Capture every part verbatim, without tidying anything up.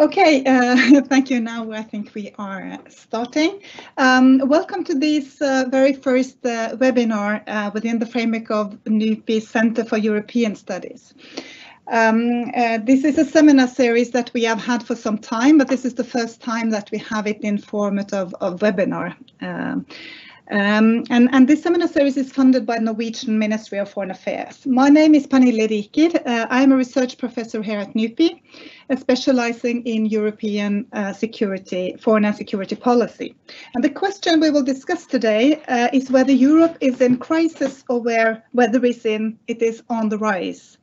Okay, uh, thank you. Now I think we are starting. Um, welcome to this uh, very first uh, webinar uh, within the framework of NUPI Centre for European Studies. Um, uh, this is a seminar series that we have had for some time, but this is the first time that we have it in format of, of webinar. Um, Um, and, and this seminar series is funded by the Norwegian Ministry of Foreign Affairs. My name is Pernille Rieker. Uh, I am a research professor here at NUPI, uh, specializing in European uh, security, foreign and security policy. And the question we will discuss today uh, is whether Europe is in crisis or where, whether it's in, it is on the rise.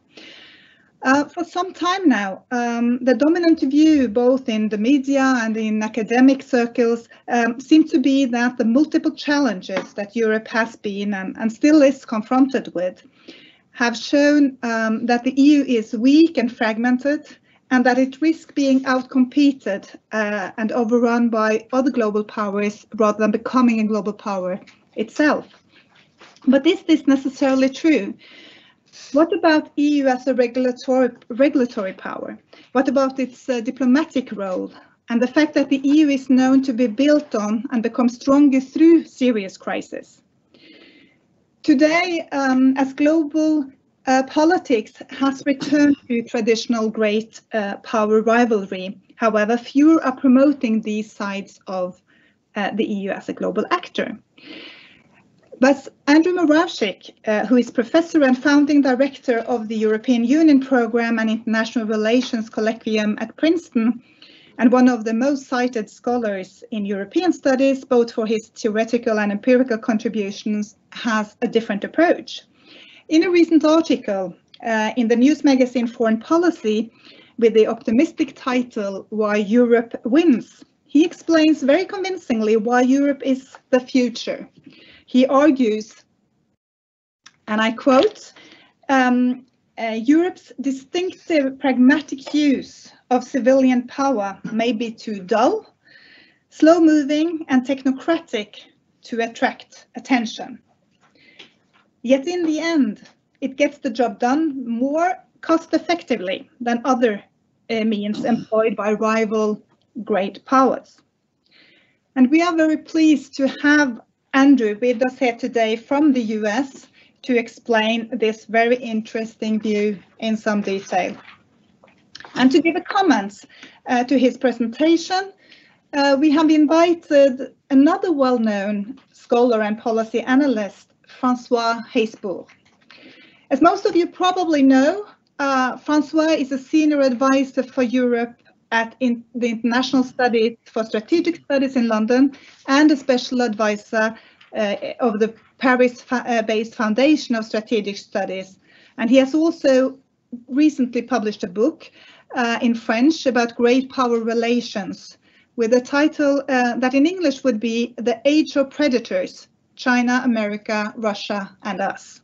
Uh, for some time now, um, the dominant view, both in the media and in academic circles, um, seems to be that the multiple challenges that Europe has been and, and still is confronted with have shown um, that the E U is weak and fragmented, and that it risks being outcompeted uh, and overrun by other global powers rather than becoming a global power itself. But is this necessarily true? What about E U as a regulatory, regulatory power? What about its uh, diplomatic role? And the fact that the E U is known to be built on and become stronger through serious crisis. Today, um, as global uh, politics has returned to traditional great uh, power rivalry, however, few are promoting these sides of uh, the E U as a global actor. But Andrew Morawczyk, uh, who is professor and founding director of the European Union Programme and International Relations Colloquium at Princeton, and one of the most cited scholars in European studies, both for his theoretical and empirical contributions, has a different approach. In a recent article uh, in the news magazine Foreign Policy, with the optimistic title, "Why Europe Wins," he explains very convincingly why Europe is the future. He argues, and I quote, um, uh, Europe's distinctive pragmatic use of civilian power may be too dull, slow-moving and technocratic to attract attention. Yet in the end, it gets the job done more cost-effectively than other uh, means employed by rival great powers. And we are very pleased to have Andrew with us here today from the U S to explain this very interesting view in some detail. And to give a comment uh, to his presentation, uh, we have invited another well-known scholar and policy analyst, François Heisbourg. As most of you probably know, uh, François is a senior advisor for Europe at in the International Studies for Strategic Studies in London, and a special advisor uh, of the Paris-based Foundation of Strategic Studies. And he has also recently published a book uh, in French about great power relations, with a title uh, that in English would be "The Age of Predators: China, America, Russia, and Us."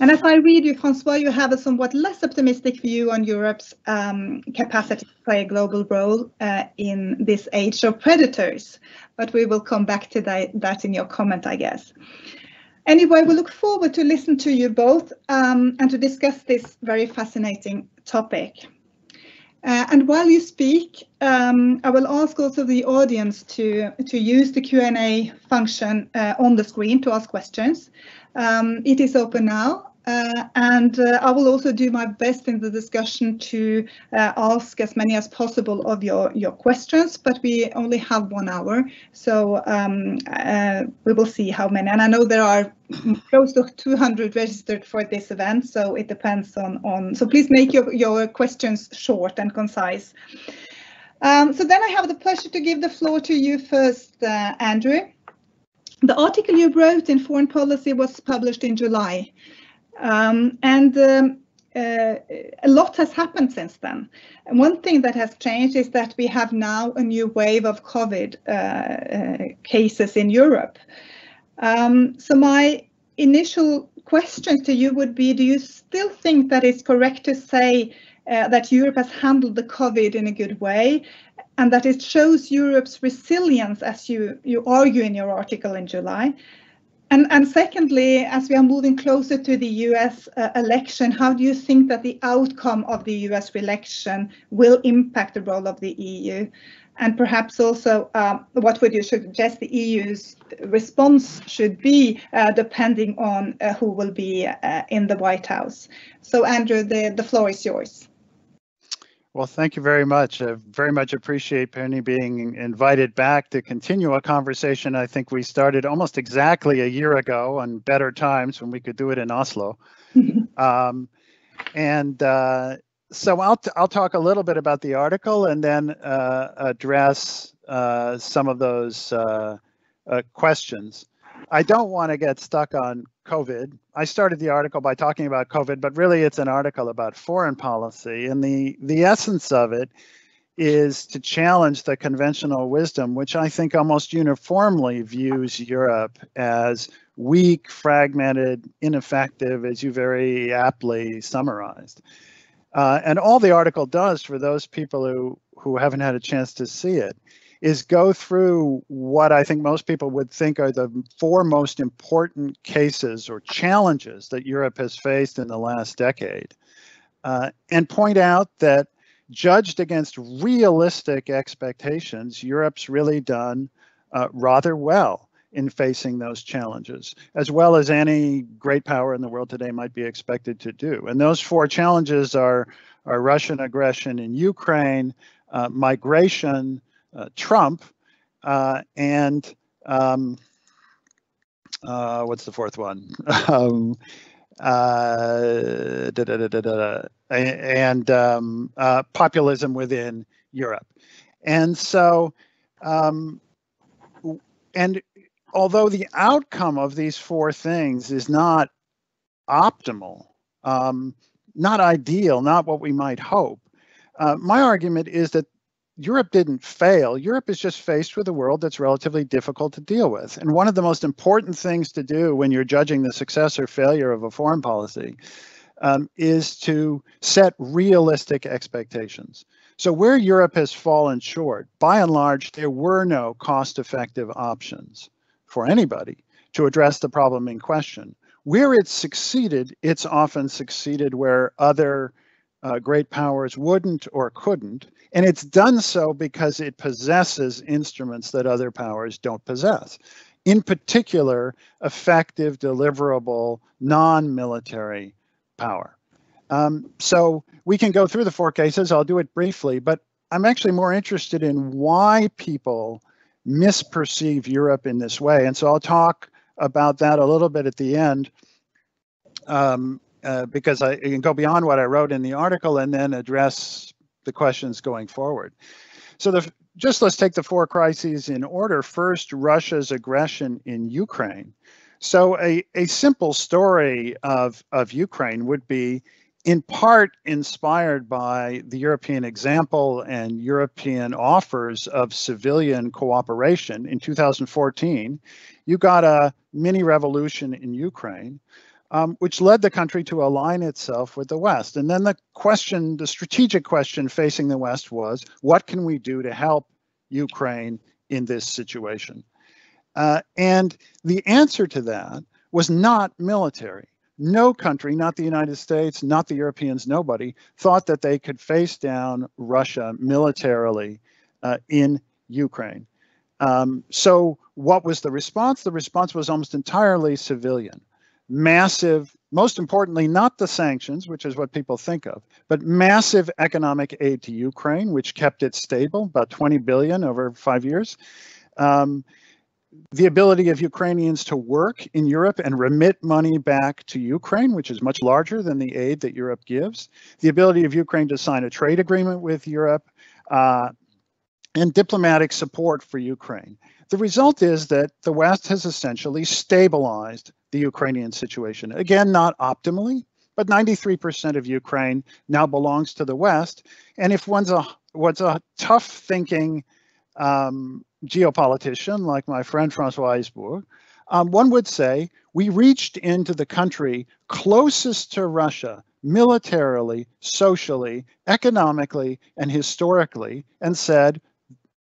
And as I read you, François, you have a somewhat less optimistic view on Europe's um, capacity to play a global role uh, in this age of predators. But we will come back to that, that in your comment, I guess. Anyway, we look forward to listen to you both um, and to discuss this very fascinating topic. Uh, and while you speak, um, I will ask also the audience to, to use the Q and A function uh, on the screen to ask questions. Um, it is open now, Uh, and uh, I will also do my best in the discussion to uh, ask as many as possible of your, your questions, but we only have one hour, so um, uh, we will see how many. And I know there are close to two hundred registered for this event, so it depends on, on so please make your, your questions short and concise. Um, so then I have the pleasure to give the floor to you first, uh, Andrew. The article you wrote in Foreign Policy was published in July. Um, and um, uh, a lot has happened since then. And one thing that has changed is that we have now a new wave of COVID uh, uh, cases in Europe. Um, so my initial question to you would be, do you still think that it's correct to say uh, that Europe has handled the COVID in a good way, and that it shows Europe's resilience, as you, you argue in your article in July? And, and secondly, as we are moving closer to the U S uh, election, how do you think that the outcome of the U S election will impact the role of the E U? And perhaps also, um, what would you suggest the E U's response should be, uh, depending on uh, who will be uh, in the White House? So, Andrew, the, the floor is yours. Well, thank you very much. I very much appreciate Pernille being invited back to continue a conversation I think we started almost exactly a year ago on better times when we could do it in Oslo. um, and uh, so I'll, t I'll talk a little bit about the article and then uh, address uh, some of those uh, uh, questions. I don't want to get stuck on COVID. I started the article by talking about COVID, but really it's an article about foreign policy, and the, the essence of it is to challenge the conventional wisdom, which I think almost uniformly views Europe as weak, fragmented, ineffective, as you very aptly summarized. Uh, and all the article does for those people who, who haven't had a chance to see it is go through what I think most people would think are the four most important cases or challenges that Europe has faced in the last decade, uh, and point out that, judged against realistic expectations, Europe's really done uh, rather well in facing those challenges, as well as any great power in the world today might be expected to do. And those four challenges are, are Russian aggression in Ukraine, uh, migration, Uh, Trump, uh, and um, uh, what's the fourth one? um, uh, da, da, da, da, da, and um, uh, populism within Europe. And so, um, and although the outcome of these four things is not optimal, um, not ideal, not what we might hope, uh, my argument is that Europe didn't fail. Europe is just faced with a world that's relatively difficult to deal with. And one of the most important things to do when you're judging the success or failure of a foreign policy um, is to set realistic expectations. So where Europe has fallen short, by and large, there were no cost-effective options for anybody to address the problem in question. Where it's succeeded, it's often succeeded where other Uh, great powers wouldn't or couldn't, and it's done so because it possesses instruments that other powers don't possess. In particular, effective, deliverable, non-military power. Um, so we can go through the four cases. I'll do it briefly, but I'm actually more interested in why people misperceive Europe in this way, and so I'll talk about that a little bit at the end. Um, Uh, because I can go beyond what I wrote in the article and then address the questions going forward. So the, just let's take the four crises in order. First, Russia's aggression in Ukraine. So a, a simple story of, of Ukraine would be in part inspired by the European example and European offers of civilian cooperation. In two thousand fourteen, you got a mini revolution in Ukraine, Um, which led the country to align itself with the West. And then the question, the strategic question facing the West was, what can we do to help Ukraine in this situation? Uh, and the answer to that was not military. No country, not the United States, not the Europeans, nobody, thought that they could face down Russia militarily uh, in Ukraine. Um, so what was the response? The response was almost entirely civilian. massive, most importantly, not the sanctions, which is what people think of, but massive economic aid to Ukraine, which kept it stable, about twenty billion over five years. Um, the ability of Ukrainians to work in Europe and remit money back to Ukraine, which is much larger than the aid that Europe gives. The ability of Ukraine to sign a trade agreement with Europe, uh, and diplomatic support for Ukraine. The result is that the West has essentially stabilized the Ukrainian situation. Again, not optimally, but ninety-three percent of Ukraine now belongs to the West. And if one's a, what's a tough thinking um, geopolitician, like my friend François Heisbourg, um, one would say, we reached into the country closest to Russia, militarily, socially, economically, and historically, and said,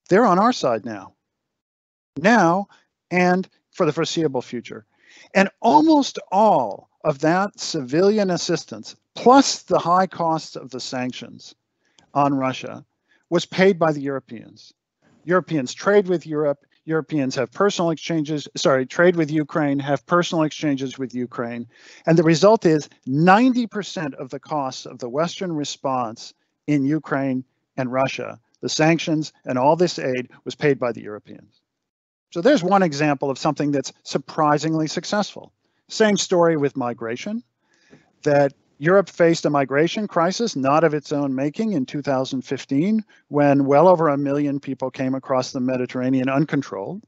they're on our side now. Now and for the foreseeable future. And almost all of that civilian assistance, plus the high costs of the sanctions on Russia, was paid by the Europeans. Europeans trade with Europe. Europeans have personal exchanges, sorry, trade with Ukraine, have personal exchanges with Ukraine. And the result is ninety percent of the costs of the Western response in Ukraine and Russia, the sanctions and all this aid, was paid by the Europeans. So there's one example of something that's surprisingly successful. Same story with migration, that Europe faced a migration crisis, not of its own making, in two thousand fifteen, when well over a million people came across the Mediterranean uncontrolled.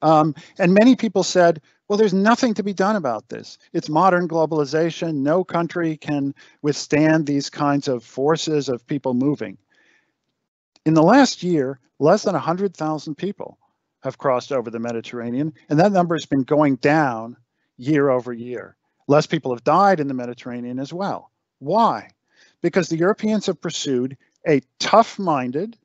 Um, and many people said, well, there's nothing to be done about this. It's modern globalization. No country can withstand these kinds of forces of people moving. In the last year, less than one hundred thousand people have crossed over the Mediterranean, and that number has been going down year over year. Less people have died in the Mediterranean as well. Why? Because the Europeans have pursued a tough-minded,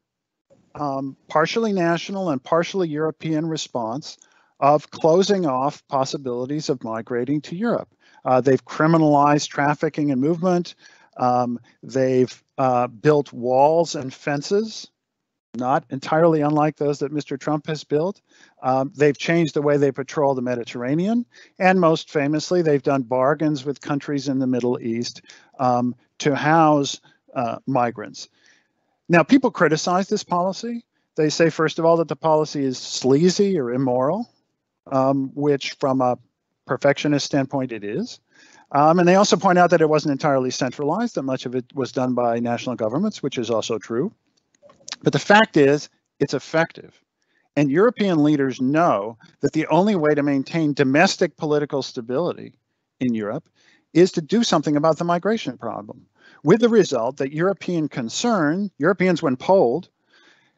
um, partially national and partially European response of closing off possibilities of migrating to Europe. Uh, they've criminalized trafficking and movement. Um, they've uh, built walls and fences, not entirely unlike those that Mister Trump has built. Um, they've changed the way they patrol the Mediterranean. And most famously, they've done bargains with countries in the Middle East um, to house uh, migrants. Now, people criticize this policy. They say, first of all, that the policy is sleazy or immoral, um, which from a perfectionist standpoint, it is. Um, and they also point out that it wasn't entirely centralized, that much of it was done by national governments, which is also true. But the fact is, it's effective. And European leaders know that the only way to maintain domestic political stability in Europe is to do something about the migration problem, with the result that European concern, Europeans when polled,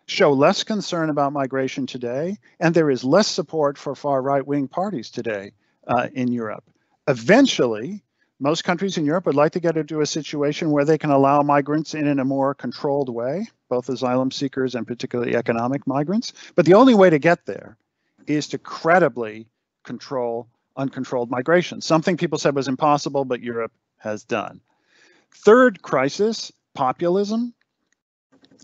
show less concern about migration today, and there is less support for far right-wing parties today uh, in Europe. Eventually, most countries in Europe would like to get into a situation where they can allow migrants in in a more controlled way, both asylum seekers and particularly economic migrants. But the only way to get there is to credibly control uncontrolled migration, something people said was impossible, but Europe has done. Third crisis, populism.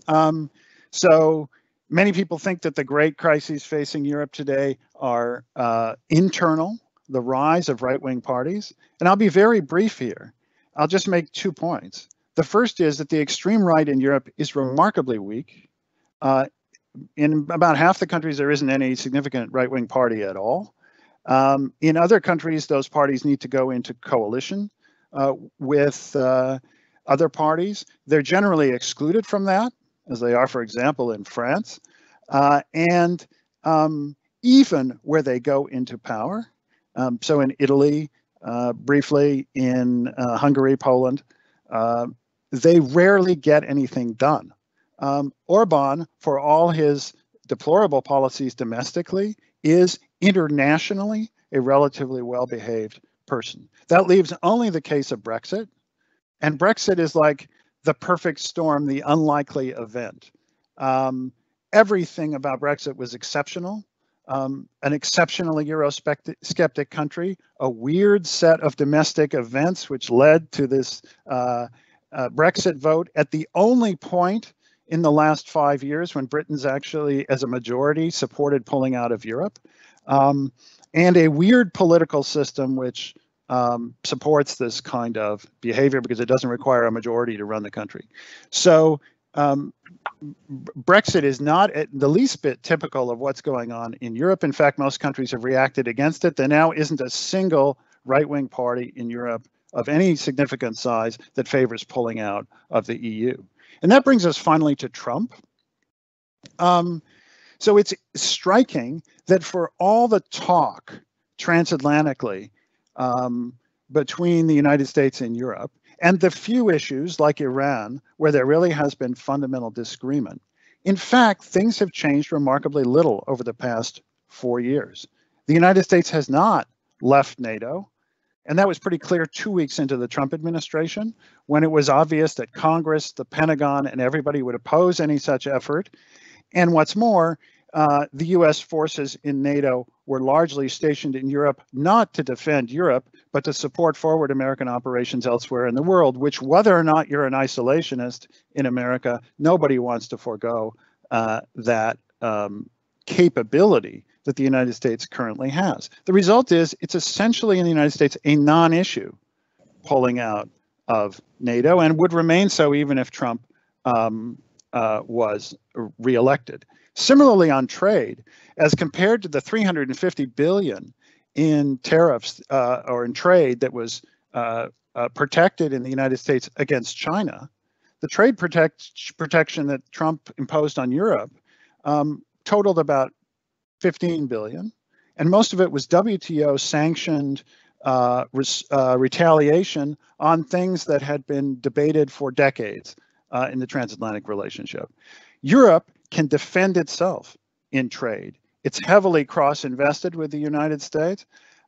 Um, so many people think that the great crises facing Europe today are uh, internal, the rise of right-wing parties. And I'll be very brief here. I'll just make two points. The first is that the extreme right in Europe is remarkably weak. Uh, in about half the countries, there isn't any significant right-wing party at all. Um, in other countries, those parties need to go into coalition uh, with uh, other parties. They're generally excluded from that, as they are, for example, in France. Uh, and um, even where they go into power, Um, so in Italy, uh, briefly in uh, Hungary, Poland, uh, they rarely get anything done. Um, Orban, for all his deplorable policies domestically, is internationally a relatively well-behaved person. That leaves only the case of Brexit. And Brexit is like the perfect storm, the unlikely event. Um, everything about Brexit was exceptional. Um, an exceptionally Eurosceptic country, a weird set of domestic events which led to this uh, uh, Brexit vote at the only point in the last five years when Britain's actually, as a majority, supported pulling out of Europe. Um, and a weird political system which um, supports this kind of behavior because it doesn't require a majority to run the country. So um, Brexit is not at the least bit typical of what's going on in Europe. In fact, most countries have reacted against it. There now isn't a single right-wing party in Europe of any significant size that favors pulling out of the E U. And that brings us finally to Trump. Um, so it's striking that for all the talk transatlantically um, between the United States and Europe, and the few issues like Iran, where there really has been fundamental disagreement, in fact, things have changed remarkably little over the past four years. The United States has not left NATO. And that was pretty clear two weeks into the Trump administration, when it was obvious that Congress, the Pentagon, and everybody would oppose any such effort. And what's more, uh, the U S forces in NATO were largely stationed in Europe, not to defend Europe, but to support forward American operations elsewhere in the world, which, whether or not you're an isolationist in America, nobody wants to forego uh, that um, capability that the United States currently has. The result is it's essentially in the United States a non-issue pulling out of NATO, and would remain so even if Trump um, uh, was reelected. Similarly, on trade, as compared to the three hundred fifty billion dollars in tariffs uh, or in trade that was uh, uh, protected in the United States against China, the trade protect protection that Trump imposed on Europe um, totaled about fifteen billion dollars, and most of it was W T O sanctioned uh, res, uh, retaliation on things that had been debated for decades uh, in the transatlantic relationship. Europe can defend itself in trade. It's heavily cross-invested with the United States.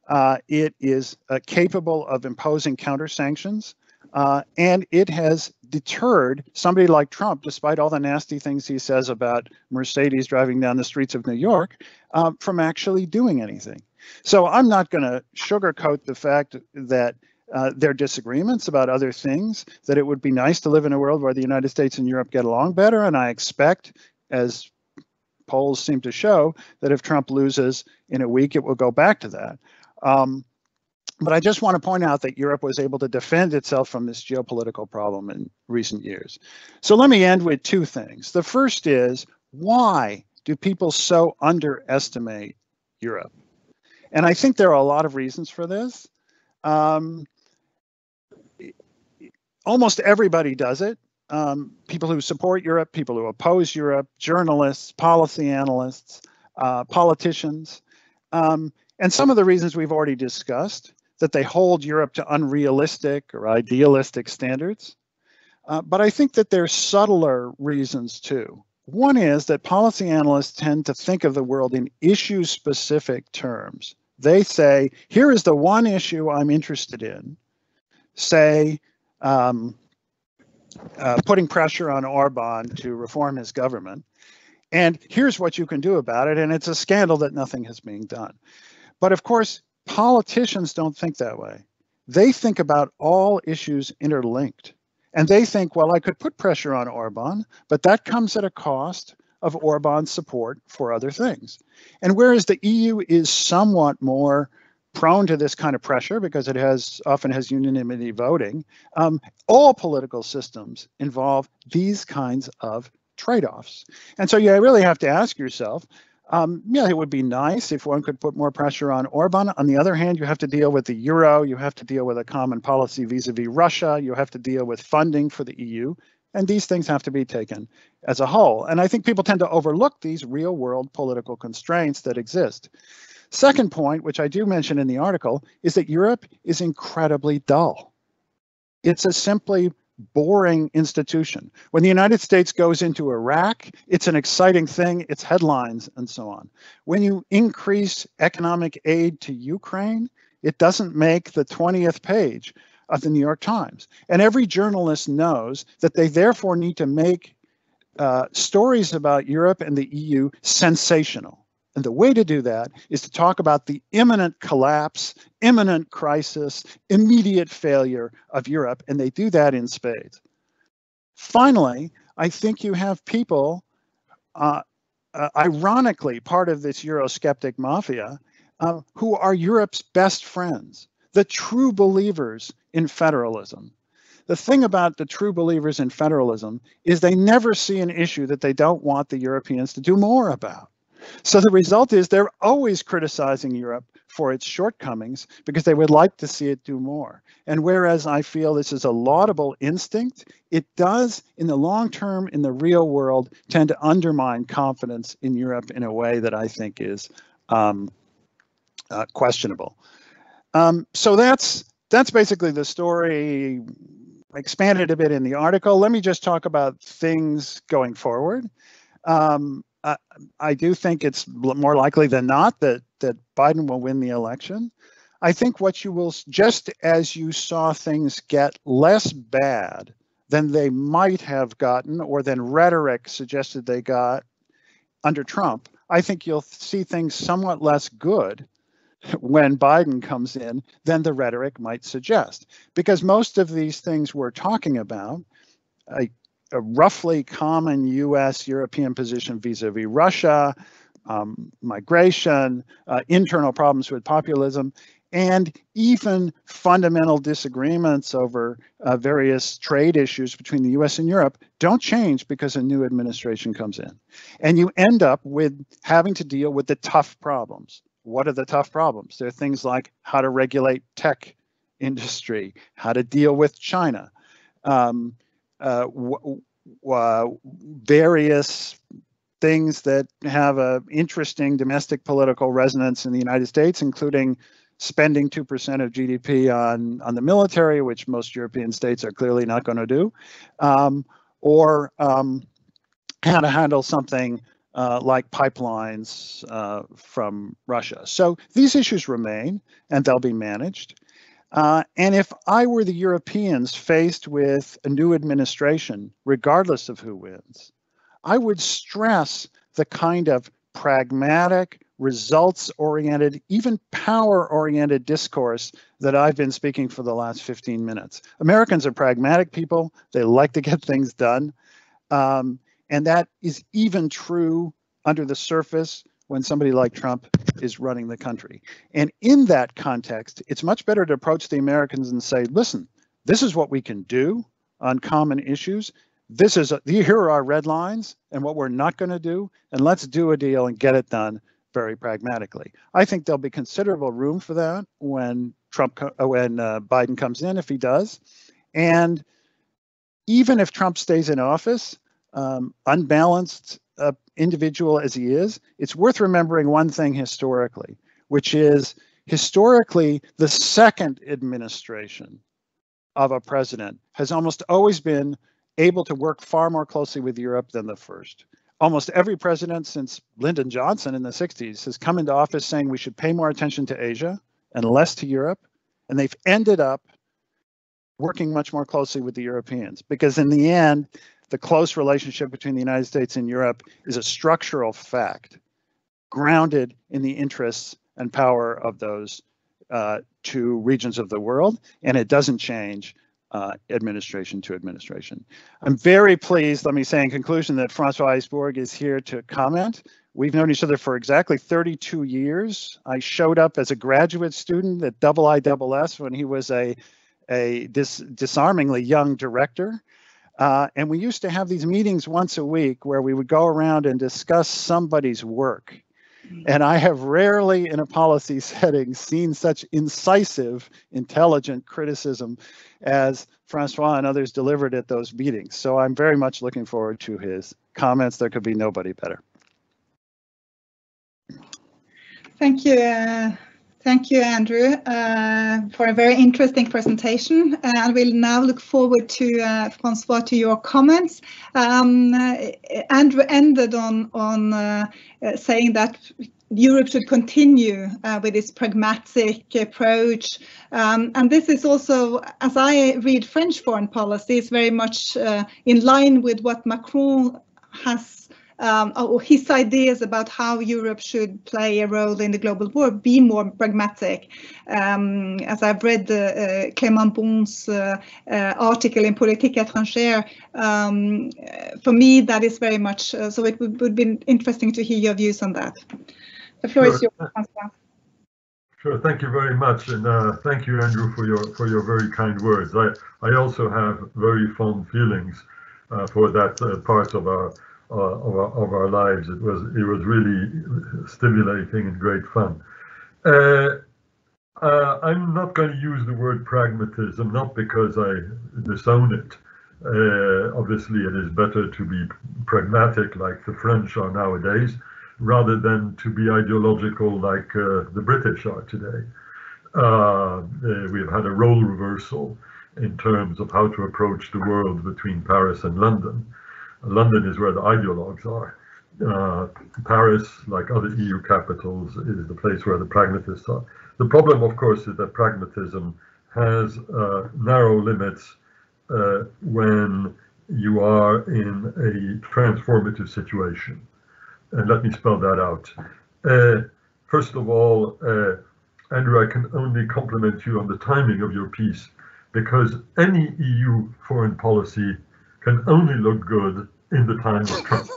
Uh, it is uh, capable of imposing counter-sanctions, uh, and it has deterred somebody like Trump, despite all the nasty things he says about Mercedes driving down the streets of New York, uh, from actually doing anything. So I'm not going to sugarcoat the fact that uh, there are disagreements about other things, that it would be nice to live in a world where the United States and Europe get along better. And I expect, as polls seem to show, that if Trump loses in a week, it will go back to that. Um, But I just want to point out that Europe was able to defend itself from this geopolitical problem in recent years. So let me end with two things. The first is, why do people so underestimate Europe? And I think there are a lot of reasons for this. Um, almost everybody does it. Um, people who support Europe, people who oppose Europe, journalists, policy analysts, uh, politicians. Um, and some of the reasons we've already discussed, that they hold Europe to unrealistic or idealistic standards. Uh, but I think that there's subtler reasons too. One is that policy analysts tend to think of the world in issue-specific terms. They say, here is the one issue I'm interested in, say, um, uh, putting pressure on Orban to reform his government, and here's what you can do about it, and it's a scandal that nothing is being done. But of course, politicians don't think that way. They think about all issues interlinked. And they think, well, I could put pressure on Orban, but that comes at a cost of Orban's support for other things. And whereas the E U is somewhat more prone to this kind of pressure because it has often has unanimity voting, um, all political systems involve these kinds of trade-offs. And so you really have to ask yourself, Um, yeah, it would be nice if one could put more pressure on Orban. On the other hand, you have to deal with the euro, you have to deal with a common policy vis-a-vis Russia, you have to deal with funding for the E U, and these things have to be taken as a whole. And I think people tend to overlook these real-world political constraints that exist. Second point, which I do mention in the article, is that Europe is incredibly dull. It's a simply boring institution. When the United States goes into Iraq, it's an exciting thing, it's headlines and so on. When you increase economic aid to Ukraine, it doesn't make the twentieth page of the New York Times. And every journalist knows that they therefore need to make uh, stories about Europe and the E U sensational. And the way to do that is to talk about the imminent collapse, imminent crisis, immediate failure of Europe, and they do that in spades. Finally, I think you have people, uh, uh, ironically part of this Eurosceptic mafia, uh, who are Europe's best friends, the true believers in federalism. The thing about the true believers in federalism is they never see an issue that they don't want the Europeans to do more about. So the result is they're always criticizing Europe for its shortcomings because they would like to see it do more. And whereas I feel this is a laudable instinct, it does, in the long term, in the real world, tend to undermine confidence in Europe in a way that I think is um, uh, questionable. Um, so that's that's basically the story, expanded a bit in the article. Let me just talk about things going forward. Um, Uh, I do think it's more likely than not that, that Biden will win the election. I think what you will, just as you saw things get less bad than they might have gotten or than rhetoric suggested they got under Trump, I think you'll see things somewhat less good when Biden comes in than the rhetoric might suggest. Because most of these things we're talking about, I, a roughly common U S European position vis-a-vis Russia, um, migration, uh, internal problems with populism, and even fundamental disagreements over uh, various trade issues between the U S and Europe don't change because a new administration comes in. And you end up with having to deal with the tough problems. What are the tough problems? There are things like how to regulate tech industry, how to deal with China, um, Uh, w uh, various things that have an interesting domestic political resonance in the United States, including spending two percent of G D P on, on the military, which most European states are clearly not going to do, um, or um, how to handle something uh, like pipelines uh, from Russia. So these issues remain and they'll be managed. Uh, and if I were the Europeans faced with a new administration, regardless of who wins, I would stress the kind of pragmatic, results-oriented, even power-oriented discourse that I've been speaking for the last fifteen minutes. Americans are pragmatic people. They like to get things done. Um, and that is even true under the surface when somebody like Trump is running the country. And in that context, it's much better to approach the Americans and say, listen, this is what we can do on common issues. This is a, here are our red lines and what we're not going to do, and let's do a deal and get it done very pragmatically. I think there'll be considerable room for that when Trump, when uh, Biden comes in, if he does. And even if Trump stays in office, um, unbalanced Uh, individual as he is, it's worth remembering one thing historically, which is historically the second administration of a president has almost always been able to work far more closely with Europe than the first. Almost every president since Lyndon Johnson in the sixties has come into office saying we should pay more attention to Asia and less to Europe, and they've ended up working much more closely with the Europeans because in the end, the close relationship between the United States and Europe is a structural fact, grounded in the interests and power of those uh, two regions of the world, and it doesn't change uh, administration to administration. I'm very pleased, let me say in conclusion, that François Heisbourg is here to comment. We've known each other for exactly thirty-two years. I showed up as a graduate student at I I S S when he was a, a dis disarmingly young director. Uh, and we used to have these meetings once a week where we would go around and discuss somebody's work. And I have rarely in a policy setting seen such incisive, intelligent criticism as Francois and others delivered at those meetings. So I'm very much looking forward to his comments. There could be nobody better. Thank you. Uh... Thank you, Andrew, uh, for a very interesting presentation, and we'll now look forward to uh, Francois, to your comments. Um, uh, Andrew ended on on uh, uh, saying that Europe should continue uh, with this pragmatic approach, um, and this is also, as I read French foreign policy, is very much uh, in line with what Macron has. Um, or his ideas about how Europe should play a role in the global war, be more pragmatic. Um, as I've read the, uh, Clément Bon's uh, uh, article in Politique étrangère, um, for me that is very much, uh, so it would, would be interesting to hear your views on that. The floor sure. is yours, François. Sure, thank you very much, and uh, thank you, Andrew, for your for your very kind words. I I also have very fond feelings uh, for that uh, part of our, uh, of our of our lives. It was it was really stimulating and great fun. Uh, uh, I'm not going to use the word pragmatism, not because I disown it. Uh, obviously, it is better to be pragmatic, like the French are nowadays, rather than to be ideological like uh, the British are today. Uh, we've had a role reversal in terms of how to approach the world between Paris and London. London is where the ideologues are. Uh, Paris, like other E U capitals, is the place where the pragmatists are. The problem, of course, is that pragmatism has uh, narrow limits uh, when you are in a transformative situation. And let me spell that out. Uh, first of all, uh, Andrew, I can only compliment you on the timing of your piece, because any E U foreign policy can only look good in the time of Trump.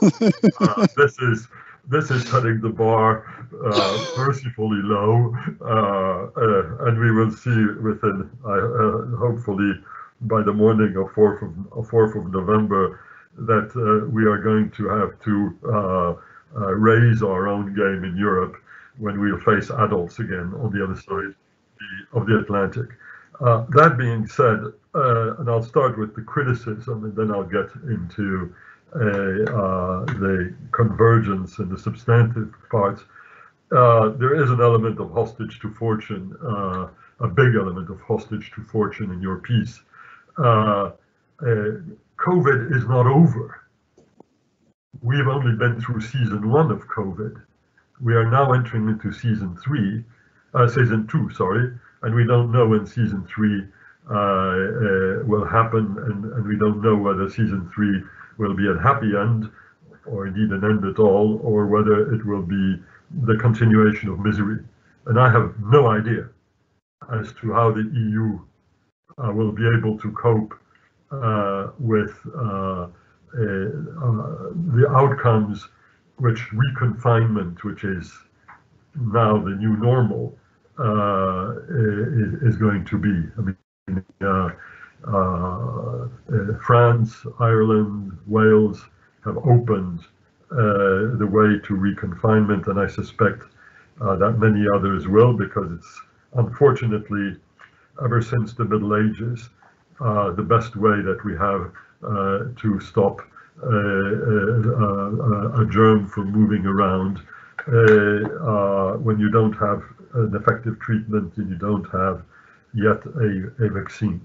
uh, this is this is setting the bar uh, mercifully low, uh, uh, and we will see within, uh, uh, hopefully, by the morning of fourth of fourth of November, that uh, we are going to have to. Uh, Uh, raise our own game in Europe when we'll face adults again on the other side of the Atlantic. Uh, that being said, uh, and I'll start with the criticism, and then I'll get into a, uh, the convergence and the substantive parts. Uh, there is an element of hostage to fortune, uh, a big element of hostage to fortune in your piece. Uh, uh, COVID is not over. We've only been through season one of COVID. We are now entering into season three, uh, season two, sorry, and we don't know when season three uh, uh, will happen, and, and we don't know whether season three will be a happy end, or indeed an end at all, or whether it will be the continuation of misery. And I have no idea as to how the E U uh, will be able to cope uh, with uh, Uh, uh, the outcomes which reconfinement, which is now the new normal, uh, is, is going to be. I mean, uh, uh, uh, France, Ireland, Wales have opened uh, the way to reconfinement, and I suspect uh, that many others will, because it's unfortunately, ever since the Middle Ages, uh, the best way that we have Uh, to stop uh, uh, uh, a germ from moving around. Uh, uh, when you don't have an effective treatment and you don't have yet a, a vaccine.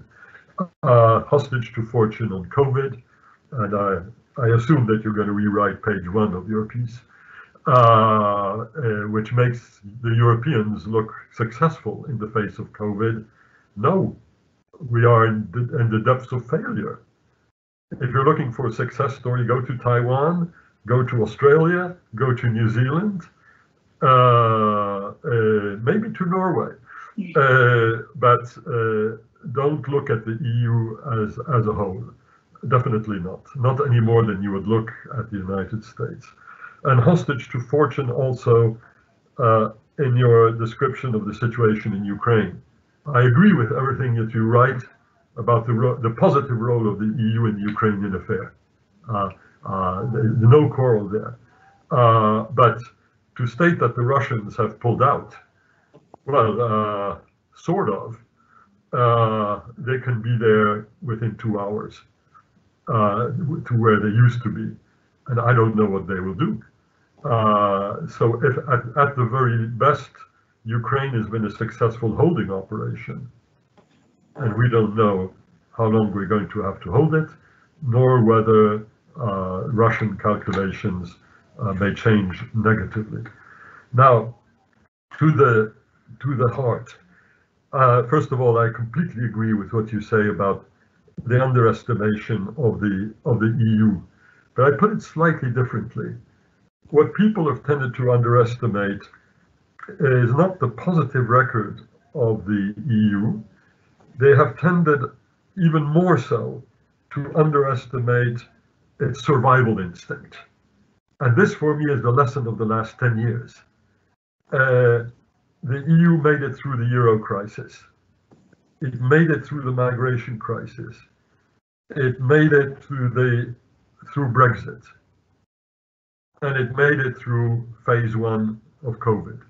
Uh, hostage to fortune on COVID, and I, I assume that you're going to rewrite page one of your piece, uh, uh, which makes the Europeans look successful in the face of COVID. No, we are in the, in the depths of failure. If you're looking for a success story, go to Taiwan, go to Australia, go to New Zealand, uh, uh, maybe to Norway. Uh, but uh, don't look at the E U as, as a whole. Definitely not. Not any more than you would look at the United States. And hostage to fortune also uh, in your description of the situation in Ukraine. I agree with everything that you write about the, ro the positive role of the E U in the Ukrainian affair. Uh, uh, there's no quarrel there. Uh, but to state that the Russians have pulled out, well, uh, sort of. Uh, they can be there within two hours uh, to where they used to be. And I don't know what they will do. Uh, so if at, at the very best, Ukraine has been a successful holding operation. And we don't know how long we're going to have to hold it, nor whether uh, Russian calculations uh, may change negatively. Now, to the to the heart. Uh, first of all, I completely agree with what you say about the underestimation of the of the E U, but I put it slightly differently. What people have tended to underestimate is not the positive record of the E U. They have tended even more so to underestimate its survival instinct. And this, for me, is the lesson of the last ten years. Uh, The E U made it through the euro crisis. It made it through the migration crisis. It made it through the through Brexit. And it made it through phase one of COVID,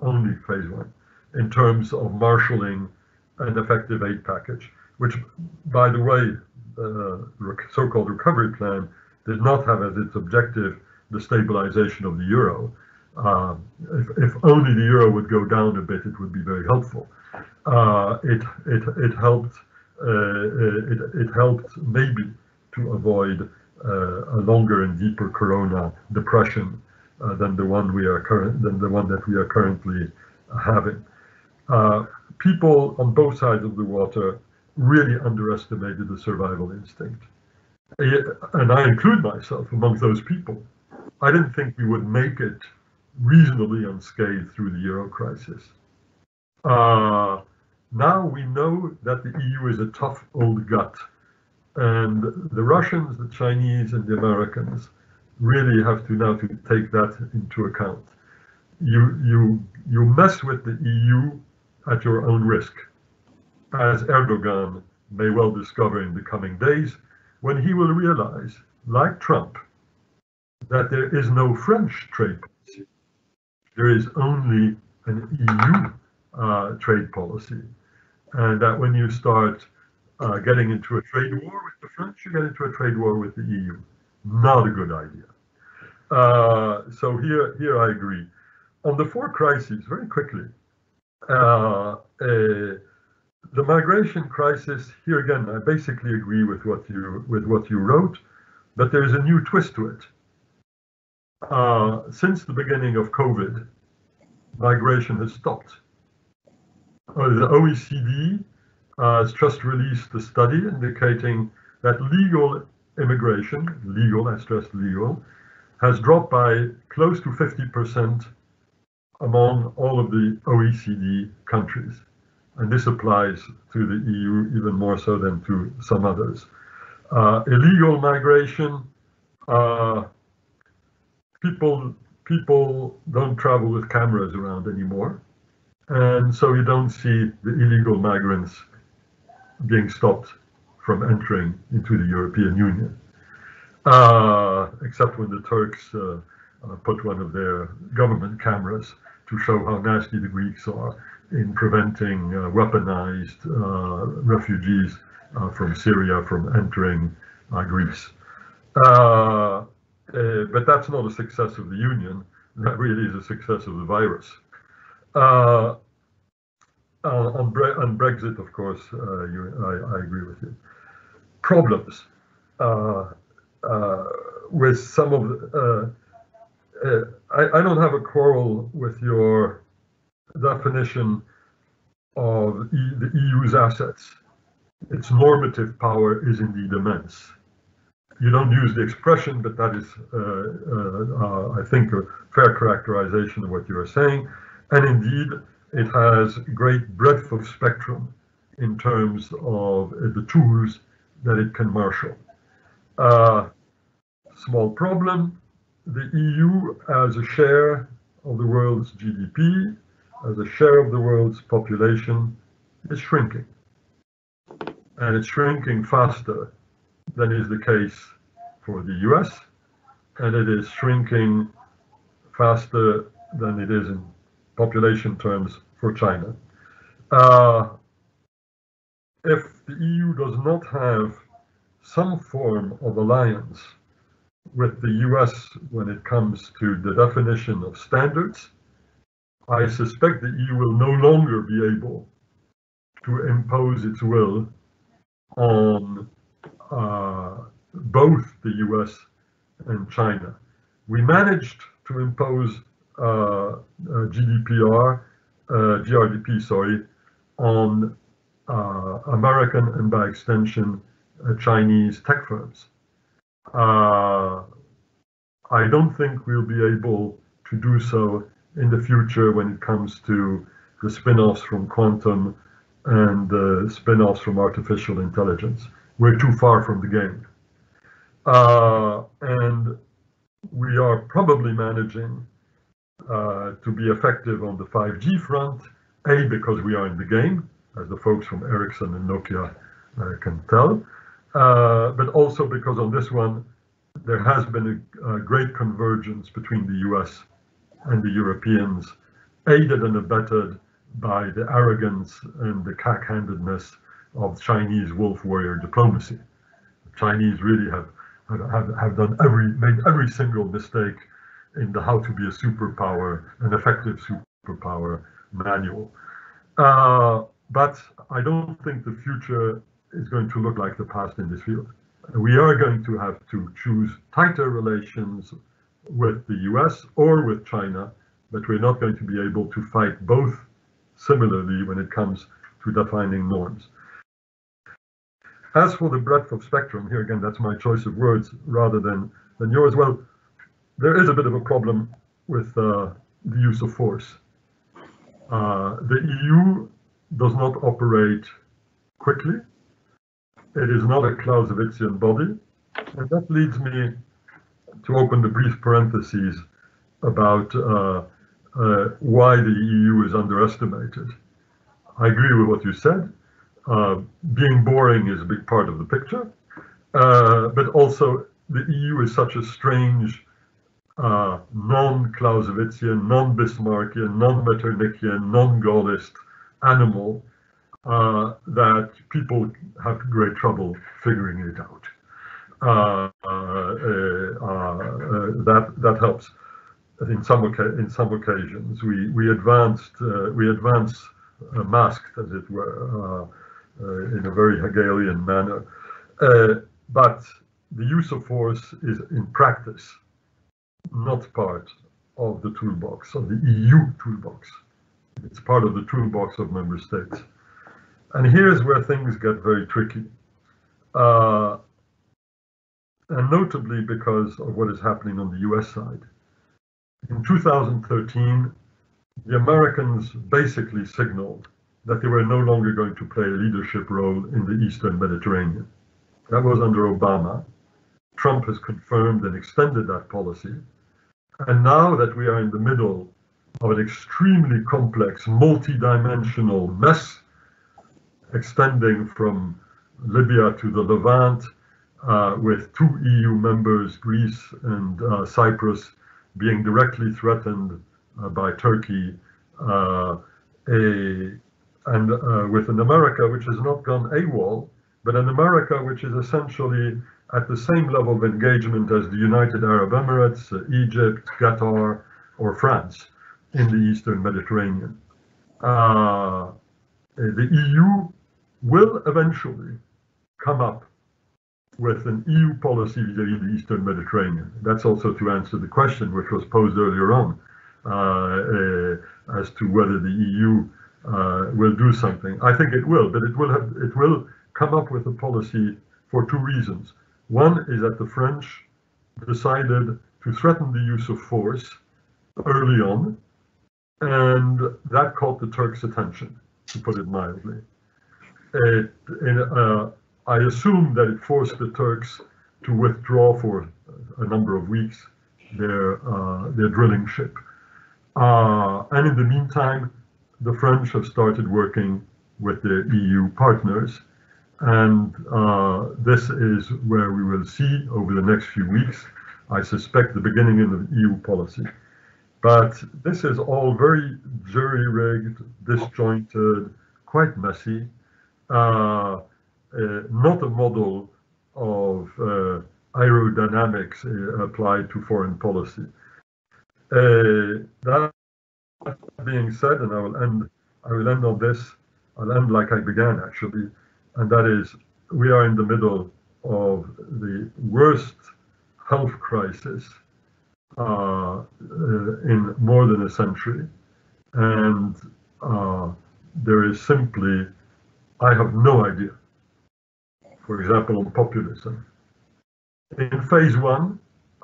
only phase one, in terms of marshalling an effective aid package, which, by the way, the uh, so-called recovery plan did not have as its objective the stabilization of the euro. Uh, if, if only the euro would go down a bit, it would be very helpful. Uh, it it it helped uh, it it helped maybe to avoid uh, a longer and deeper corona depression uh, than the one we are current than the one that we are currently having. Uh, people on both sides of the water really underestimated the survival instinct, and I include myself among those people. I didn't think we would make it reasonably unscathed through the euro crisis. Uh, now we know that the E U is a tough old gut, and the Russians, the Chinese, and the Americans really have to now to take that into account. You you you mess with the E U at your own risk, as Erdogan may well discover in the coming days, when he will realize, like Trump, that there is no French trade policy. There is only an E U uh, trade policy. And that when you start uh, getting into a trade war with the French, you get into a trade war with the E U. Not a good idea. Uh, so here, here I agree. On the four crises, very quickly, uh, a, the migration crisis, here again, I basically agree with what you, with what you wrote, but there is a new twist to it. Uh, since the beginning of COVID, migration has stopped. Uh, the O E C D uh, has just released a study indicating that legal immigration, legal, I stress legal, has dropped by close to fifty percent among all of the O E C D countries. And this applies to the E U even more so than to some others. Uh, illegal migration, uh, People people don't travel with cameras around anymore, and so you don't see the illegal migrants being stopped from entering into the European Union, uh, except when the Turks uh, uh, put one of their government cameras to show how nasty the Greeks are in preventing uh, weaponized uh, refugees uh, from Syria from entering uh, Greece. Uh, Uh, but that's not a success of the Union. That really is a success of the virus. Uh, on, Bre on Brexit, of course, uh, you, I, I agree with you. Problems uh, uh, with some of the... Uh, uh, I, I don't have a quarrel with your definition of e the E U's assets. Its normative power is indeed immense. You don't use the expression, but that is, uh, uh, uh, I think, a fair characterization of what you are saying. And indeed, it has great breadth of spectrum in terms of uh, the tools that it can marshal. Uh, small problem, the E U as a share of the world's G D P, as a share of the world's population, is shrinking. And it's shrinking faster than is the case for the U S, and it is shrinking faster than it is in population terms for China. Uh, if the E U does not have some form of alliance with the U S when it comes to the definition of standards, I suspect the E U will no longer be able to impose its will on Uh, both the U S and China. We managed to impose uh, uh, G D P R, uh, G R D P, sorry, on uh, American and by extension uh, Chinese tech firms. Uh, I don't think we'll be able to do so in the future when it comes to the spin-offs from quantum and the uh, spin-offs from artificial intelligence. We're too far from the game. Uh, and we are probably managing uh, to be effective on the five G front, A, because we are in the game, as the folks from Ericsson and Nokia uh, can tell, uh, but also because on this one, there has been a, a great convergence between the U S and the Europeans, aided and abetted by the arrogance and the cack-handedness of Chinese wolf warrior diplomacy. The Chinese really have, have, have done every, made every single mistake in the how to be a superpower, an effective superpower manual. Uh, but I don't think the future is going to look like the past in this field. We are going to have to choose tighter relations with the U S or with China, but we're not going to be able to fight both similarly when it comes to defining norms. As for the breadth of spectrum, here again, that's my choice of words rather than, than yours. Well, there is a bit of a problem with uh, the use of force. Uh, the E U does not operate quickly. It is not a Clausewitzian body. And that leads me to open the brief parentheses about uh, uh, why the E U is underestimated. I agree with what you said. Uh, being boring is a big part of the picture, uh, but also the E U is such a strange, uh, non-Clausewitzian, non-Bismarckian, non-Metternichian, non-Gaullist animal uh, that people have great trouble figuring it out. Uh, uh, uh, uh, that that helps. In some in some occasions, we we advanced uh, we advance uh, masked, as it were. Uh, Uh, in a very Hegelian manner, uh, but the use of force is in practice not part of the toolbox, of the E U toolbox. It's part of the toolbox of member states. And here's where things get very tricky, uh, and notably because of what is happening on the U S side. In two thousand thirteen, the Americans basically signaled that they were no longer going to play a leadership role in the Eastern Mediterranean. That was under Obama. Trump has confirmed and extended that policy. And now that we are in the middle of an extremely complex, multi-dimensional mess, extending from Libya to the Levant, uh, with two E U members, Greece and uh, Cyprus, being directly threatened uh, by Turkey, uh, a and uh, with an America which has not gone AWOL, but an America which is essentially at the same level of engagement as the United Arab Emirates, uh, Egypt, Qatar, or France in the Eastern Mediterranean. Uh, the E U will eventually come up with an E U policy vis-à-vis the Eastern Mediterranean. That's also to answer the question which was posed earlier on uh, uh, as to whether the E U Uh, will do something. I think it will, but it will have, it will come up with a policy for two reasons. One is that the French decided to threaten the use of force early on, and that caught the Turks' attention, to put it mildly. It, in, uh, I assume that it forced the Turks to withdraw for a number of weeks their, uh, their drilling ship. Uh, and in the meantime, the French have started working with their E U partners, and uh, this is where we will see over the next few weeks, I suspect, the beginning of the E U policy. But this is all very jury-rigged, disjointed, quite messy, uh, uh, not a model of uh, aerodynamics uh, applied to foreign policy. Uh, that That being said, and I will end, I will end on this, I'll end like I began actually, and that is, we are in the middle of the worst health crisis uh, uh, in more than a century, and uh, there is simply, I have no idea, for example, on populism. In phase one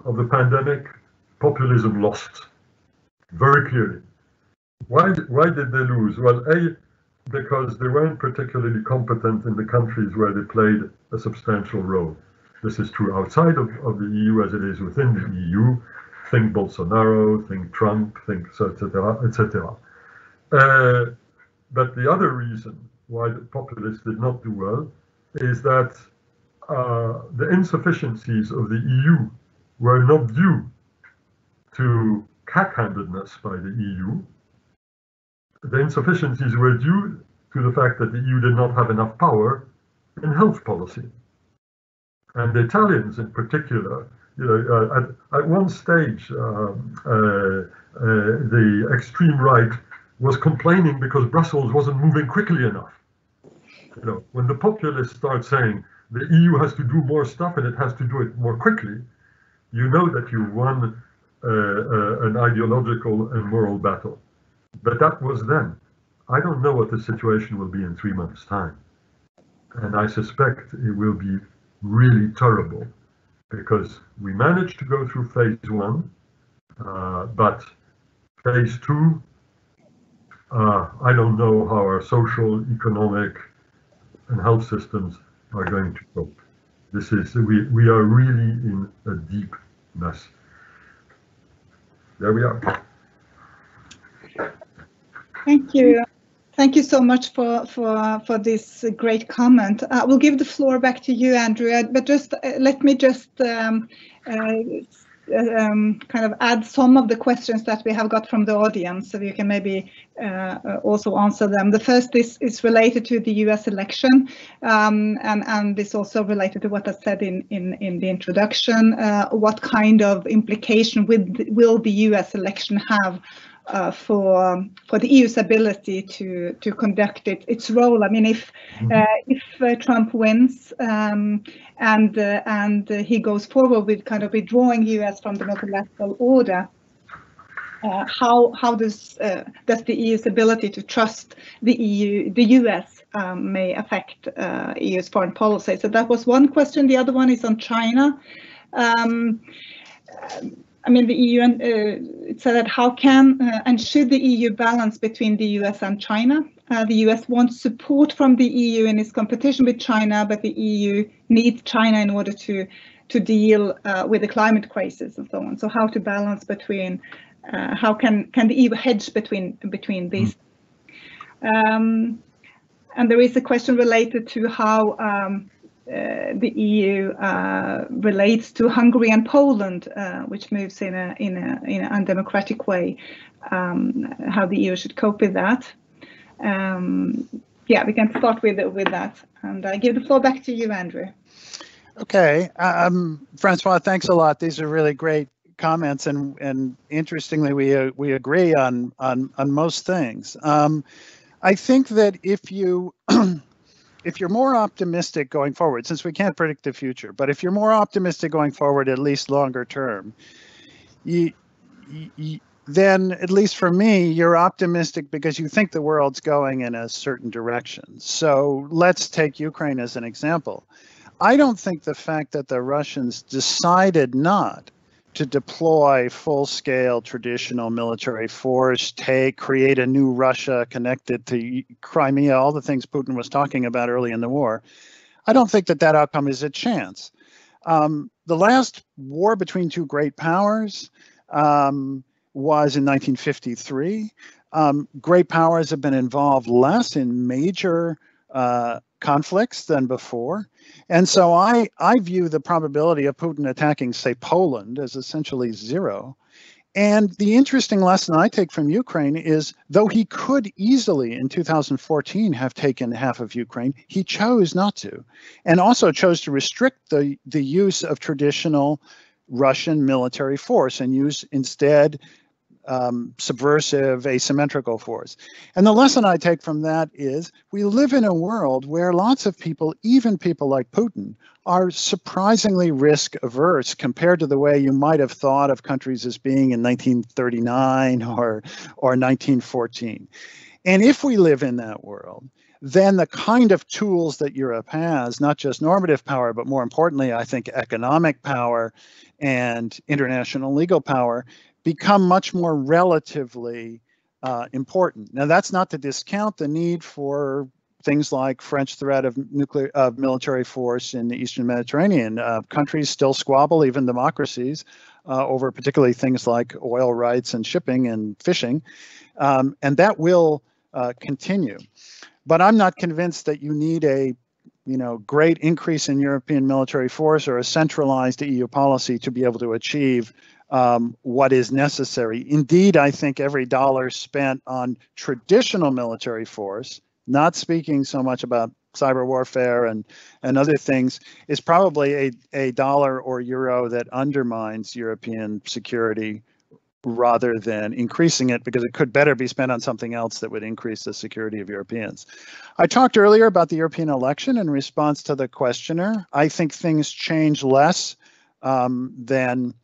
of the pandemic, populism lost, very clearly. Why, why did they lose? Well, A, because they weren't particularly competent in the countries where they played a substantial role. This is true outside of, of the E U as it is within the E U. think Bolsonaro, think Trump, think et cetera, et cetera. Uh, but the other reason why the populists did not do well is that uh, the insufficiencies of the E U were not due to cack-handedness by the E U. The insufficiencies were due to the fact that the E U did not have enough power in health policy. And the Italians in particular, you know, uh, at, at one stage, um, uh, uh, the extreme right was complaining because Brussels wasn't moving quickly enough. You know, when the populists start saying the E U has to do more stuff and it has to do it more quickly, you know that you won uh, uh, an ideological and moral battle. But that was then. I don't know what the situation will be in three months' time. And I suspect it will be really terrible, because we managed to go through phase one, uh, but phase two, uh, I don't know how our social, economic and health systems are going to cope. This is, we, we are really in a deep mess. There we are. Thank you. Thank you so much for, for, for this great comment. I uh, will give the floor back to you, Andrew, but just uh, let me just um, uh, um, kind of add some of the questions that we have got from the audience, so you can maybe uh, also answer them. The first is, is related to the U S election, um, and, and this also related to what I said in, in, in the introduction. Uh, what kind of implication with, will the U S election have Uh, for for the E U's ability to to conduct it, its role? I mean, if uh, if uh, Trump wins um, and uh, and uh, he goes forward with kind of withdrawing U S from the multilateral order, uh, how how does uh, does the E U's ability to trust the E U, the U S um, may affect uh, E U's foreign policy? So that was one question. The other one is on China. Um, I mean, the E U, and uh, it said that how can uh, and should the E U balance between the U S and China? Uh, the U S wants support from the E U in its competition with China, but the E U needs China in order to to deal uh, with the climate crisis and so on. So how to balance between, uh, how can can the E U hedge between between these? Um, and there is a question related to how Um, Uh, the E U uh, relates to Hungary and Poland, uh, which moves in a in a in an undemocratic way. Um, how the E U should cope with that? Um, yeah, we can start with with that, and I give the floor back to you, Andrew. Okay, um, Francois, thanks a lot. These are really great comments, and and interestingly, we uh, we agree on on on most things. Um, I think that if you if you're more optimistic going forward, since we can't predict the future, but if you're more optimistic going forward, at least longer term, you, you, then at least for me, you're optimistic because you think the world's going in a certain direction. So let's take Ukraine as an example. I don't think the fact that the Russians decided not to deploy full-scale traditional military force, take, create a new Russia connected to Crimea, all the things Putin was talking about early in the war. I don't think that that outcome is a chance. Um, the last war between two great powers um, was in nineteen fifty-three. Um, great powers have been involved less in major uh, conflicts than before. And so I, I view the probability of Putin attacking, say, Poland as essentially zero. And the interesting lesson I take from Ukraine is, though he could easily in two thousand fourteen have taken half of Ukraine, he chose not to, and also chose to restrict the, the use of traditional Russian military force and use instead Um, subversive, asymmetrical force. And the lesson I take from that is we live in a world where lots of people, even people like Putin, are surprisingly risk averse compared to the way you might have thought of countries as being in nineteen thirty-nine or, or nineteen fourteen. And if we live in that world, then the kind of tools that Europe has, not just normative power, but more importantly, I think economic power and international legal power, become much more relatively uh, important. Now, that's not to discount the need for things like French threat of nuclear of military force in the Eastern Mediterranean. Uh, countries still squabble, even democracies, uh, over particularly things like oil rights and shipping and fishing. Um, and that will uh, continue. But I'm not convinced that you need a you know, great increase in European military force or a centralized E U policy to be able to achieve um, what is necessary. Indeed, I think every dollar spent on traditional military force, not speaking so much about cyber warfare and, and other things, is probably a, a dollar or euro that undermines European security rather than increasing it, because it could better be spent on something else that would increase the security of Europeans. I talked earlier about the European election in response to the questioner. I think things change less um, than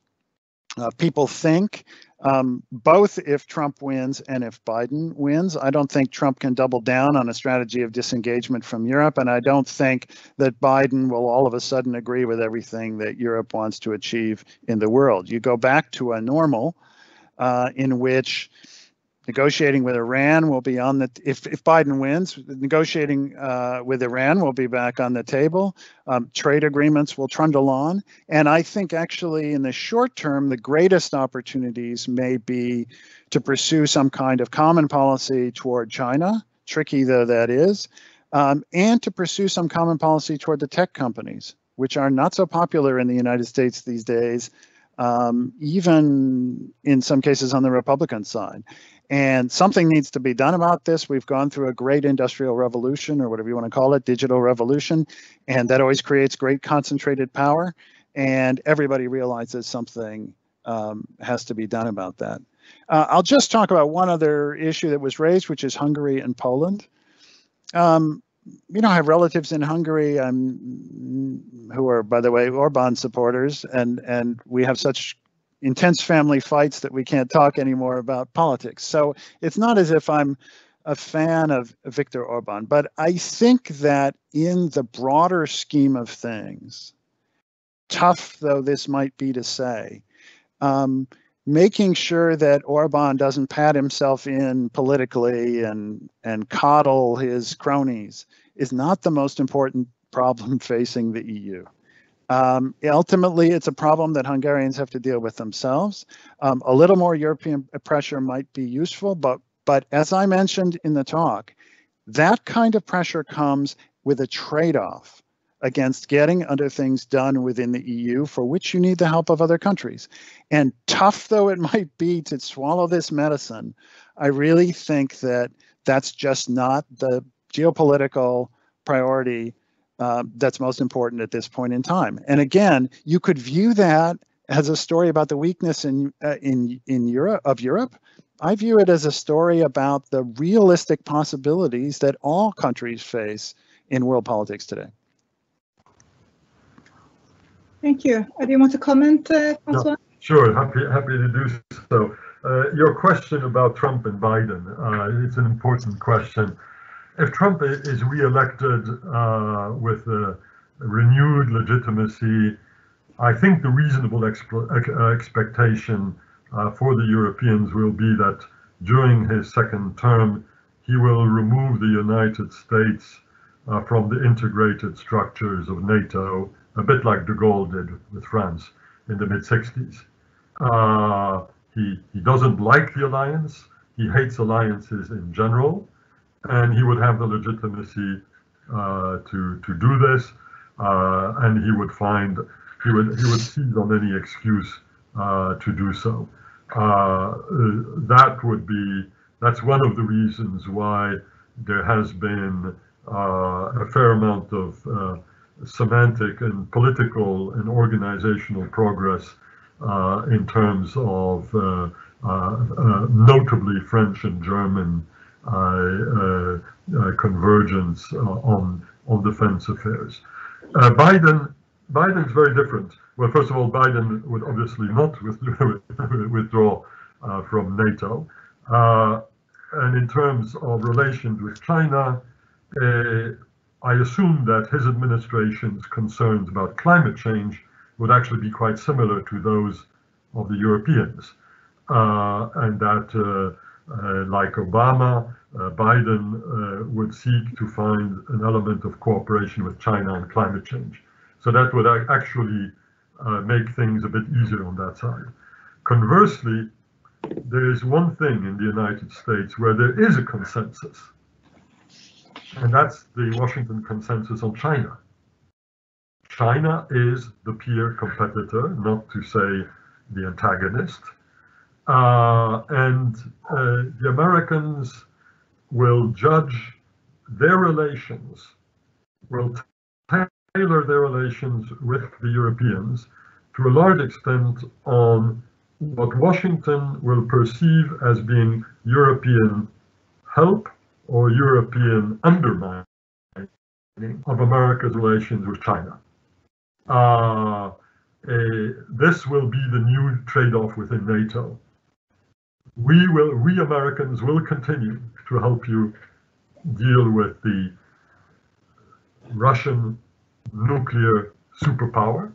uh, people think, um, both if Trump wins and if Biden wins. I don't think Trump can double down on a strategy of disengagement from Europe, and I don't think that Biden will all of a sudden agree with everything that Europe wants to achieve in the world. You go back to a normal Uh, in which negotiating with Iran will be on the, if, if Biden wins, negotiating uh, with Iran will be back on the table. Um, trade agreements will trundle on. And I think actually in the short term, the greatest opportunities may be to pursue some kind of common policy toward China, tricky though that is, um, and to pursue some common policy toward the tech companies, which are not so popular in the United States these days, Um, even in some cases on the Republican side. And something needs to be done about this. We've gone through a great industrial revolution, or whatever you want to call it, digital revolution, and that always creates great concentrated power, and everybody realizes something um, has to be done about that. Uh, I'll just talk about one other issue that was raised, which is Hungary and Poland. Um, You know, I have relatives in Hungary um, who are, by the way, Orban supporters, and, and we have such intense family fights that we can't talk anymore about politics. So it's not as if I'm a fan of Viktor Orban, but I think that in the broader scheme of things, tough though this might be to say, um, making sure that Orban doesn't pat himself in politically and, and coddle his cronies is not the most important problem facing the E U. Um, ultimately, it's a problem that Hungarians have to deal with themselves. Um, a little more European pressure might be useful, but, but as I mentioned in the talk, that kind of pressure comes with a trade-off against getting other things done within the E U, for which you need the help of other countries. And tough though it might be to swallow this medicine, I really think that that's just not the geopolitical priority uh, that's most important at this point in time. And again, you could view that as a story about the weakness in, uh, in, in Europe, of Europe. I view it as a story about the realistic possibilities that all countries face in world politics today. Thank you. Do you want to comment, uh, François? No, sure, happy, happy to do so. Uh, your question about Trump and Biden, uh, it's an important question. If Trump is re-elected uh, with a renewed legitimacy, I think the reasonable exp- expectation uh, for the Europeans will be that during his second term, he will remove the United States uh, from the integrated structures of NATO, a bit like de Gaulle did with France in the mid sixties. Uh, he, he doesn't like the alliance, he hates alliances in general, and he would have the legitimacy uh, to, to do this, uh, and he would find, he would, he would seize on any excuse uh, to do so. Uh, that would be, that's one of the reasons why there has been uh, a fair amount of uh, semantic and political and organizational progress uh, in terms of uh, uh, uh, notably French and German uh, uh, uh, convergence uh, on on defense affairs. Uh, Biden, Biden's very different. Well, first of all, Biden would obviously not withdraw uh, from NATO, uh, and in terms of relations with China. Uh, I assume that his administration's concerns about climate change would actually be quite similar to those of the Europeans. Uh, and that, uh, uh, like Obama, uh, Biden uh, would seek to find an element of cooperation with China on climate change. So that would actually uh, make things a bit easier on that side. Conversely, there is one thing in the United States where there is a consensus, and that's the Washington consensus on China. China is the peer competitor, not to say the antagonist, uh, and uh, the Americans will judge their relations, will tailor their relations with the Europeans to a large extent on what Washington will perceive as being European help or European undermining of America's relations with China. Uh, a, this will be the new trade-off within NATO. We will, we Americans will continue to help you deal with the Russian nuclear superpower,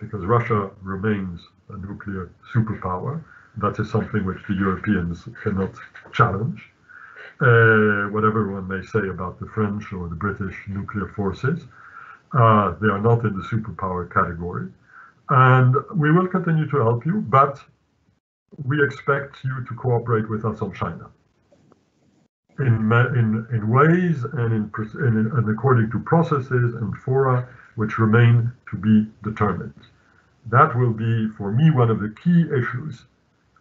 because Russia remains a nuclear superpower. That is something which the Europeans cannot challenge, uh, whatever one may say about the French or the British nuclear forces. Uh, they are not in the superpower category. And we will continue to help you, but we expect you to cooperate with us on China in, in, in ways and, in, in, and according to processes and fora which remain to be determined. That will be, for me, one of the key issues,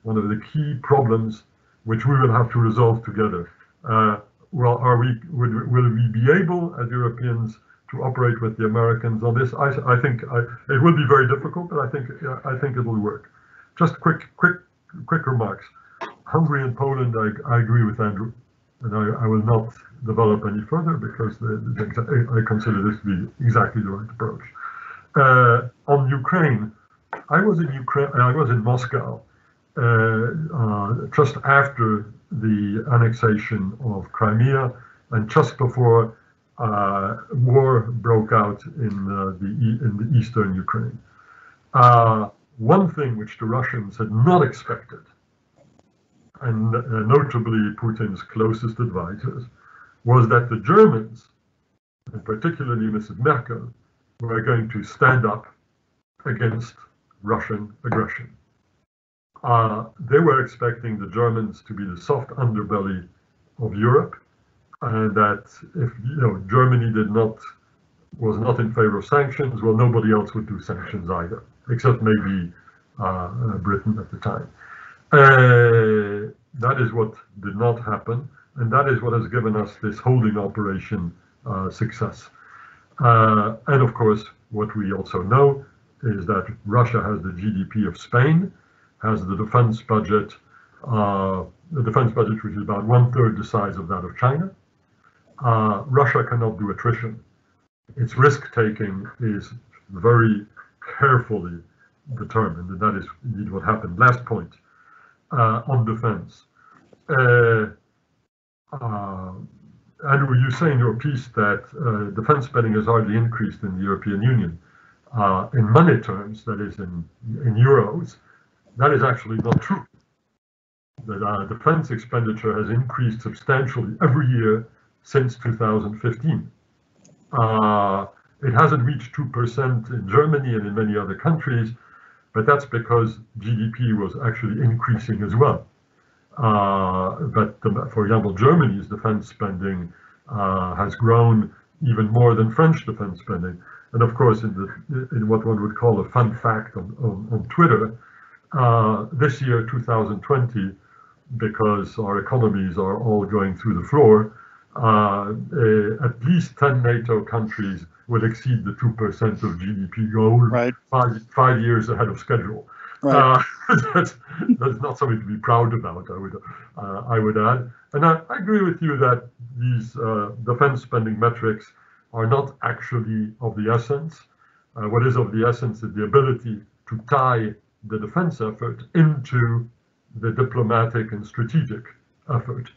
one of the key problems which we will have to resolve together. Uh, well, are we, would, will we be able, as Europeans, to operate with the Americans on this? I, I think I, it will be very difficult, but I think I think it will work. Just quick, quick, quick remarks. Hungary and Poland, I, I agree with Andrew, and I, I will not develop any further because the, the, I consider this to be exactly the right approach. Uh, on Ukraine, I was in Ukraine. I was in Moscow uh, uh, just after the annexation of Crimea and just before uh, war broke out in uh, the e in the eastern Ukraine. Uh, one thing which the Russians had not expected, and uh, notably Putin's closest advisors, was that the Germans, and particularly Missus Merkel, we're going to stand up against Russian aggression. Uh, they were expecting the Germans to be the soft underbelly of Europe, and that if you know Germany did not was not in favor of sanctions, well, nobody else would do sanctions either, except maybe uh, Britain at the time. Uh, that is what did not happen, and that is what has given us this holding operation uh, success. Uh, and of course, what we also know is that Russia has the G D P of Spain, has the defense budget, uh, the defense budget which is about one third the size of that of China. Uh, Russia cannot do attrition. Its risk taking is very carefully determined, and that is indeed what happened. Last point uh, on defense. Uh, uh, Andrew, you say in your piece that uh, defense spending has hardly increased in the European Union. Uh, in money terms, that is in, in euros, that is actually not true. That our defense expenditure has increased substantially every year since two thousand fifteen. Uh, it hasn't reached two percent in Germany and in many other countries, but that's because G D P was actually increasing as well. Uh, but the, for example, Germany's defense spending uh, has grown even more than French defense spending. And of course, in, the, in what one would call a fun fact on, on, on Twitter, uh, this year, two thousand twenty, because our economies are all going through the floor, uh, uh, at least ten NATO countries will exceed the two percent of G D P goal, right, five, five years ahead of schedule. Right. Uh, that's, that's not something to be proud about, I would, uh, I would add. And I, I agree with you that these uh, defense spending metrics are not actually of the essence. Uh, what is of the essence is the ability to tie the defense effort into the diplomatic and strategic effort.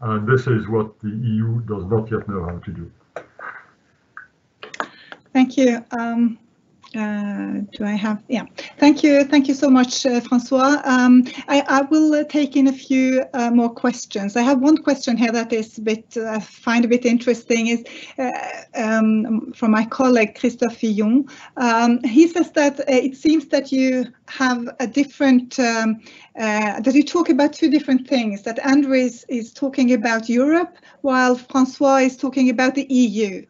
And this is what the E U does not yet know how to do. Thank you. Um... Uh, do I have? Yeah. Thank you. Thank you so much, uh, François. Um, I, I will uh, take in a few uh, more questions. I have one question here that is a bit, uh, I find a bit interesting, is uh, um, from my colleague, Christophe Fillon. Um, he says that uh, it seems that you have a different, um, uh, that you talk about two different things, that Andrew is, is talking about Europe, while François is talking about the E U.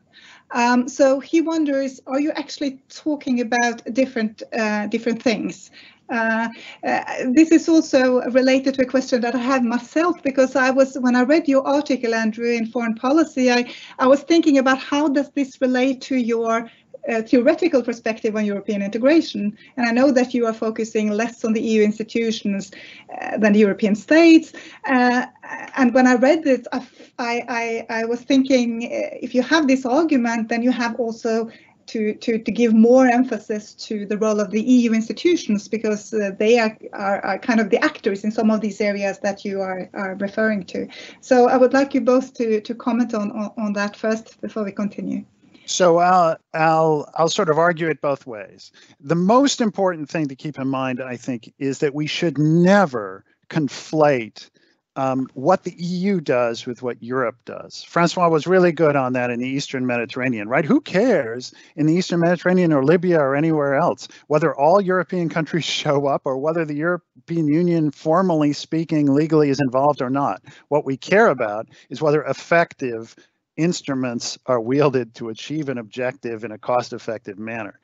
Um, so he wonders, are you actually talking about different uh, different things? Uh, uh, this is also related to a question that I had myself, because I was, when I read your article, Andrew, in Foreign Policy, I, I was thinking about how does this relate to your uh, theoretical perspective on European integration. And I know that you are focusing less on the E U institutions uh, than the European states. Uh, and when I read this, I I, I, I was thinking, if you have this argument, then you have also to, to, to give more emphasis to the role of the E U institutions, because uh, they are, are, are kind of the actors in some of these areas that you are, are referring to. So I would like you both to, to comment on, on, on that first before we continue. So I'll, I'll, I'll sort of argue it both ways. The most important thing to keep in mind, I think, is that we should never conflate Um, what the E U does with what Europe does. Francois was really good on that in the Eastern Mediterranean, right? Who cares in the Eastern Mediterranean or Libya or anywhere else, whether all European countries show up or whether the European Union, formally speaking, legally is involved or not. What we care about is whether effective instruments are wielded to achieve an objective in a cost-effective manner.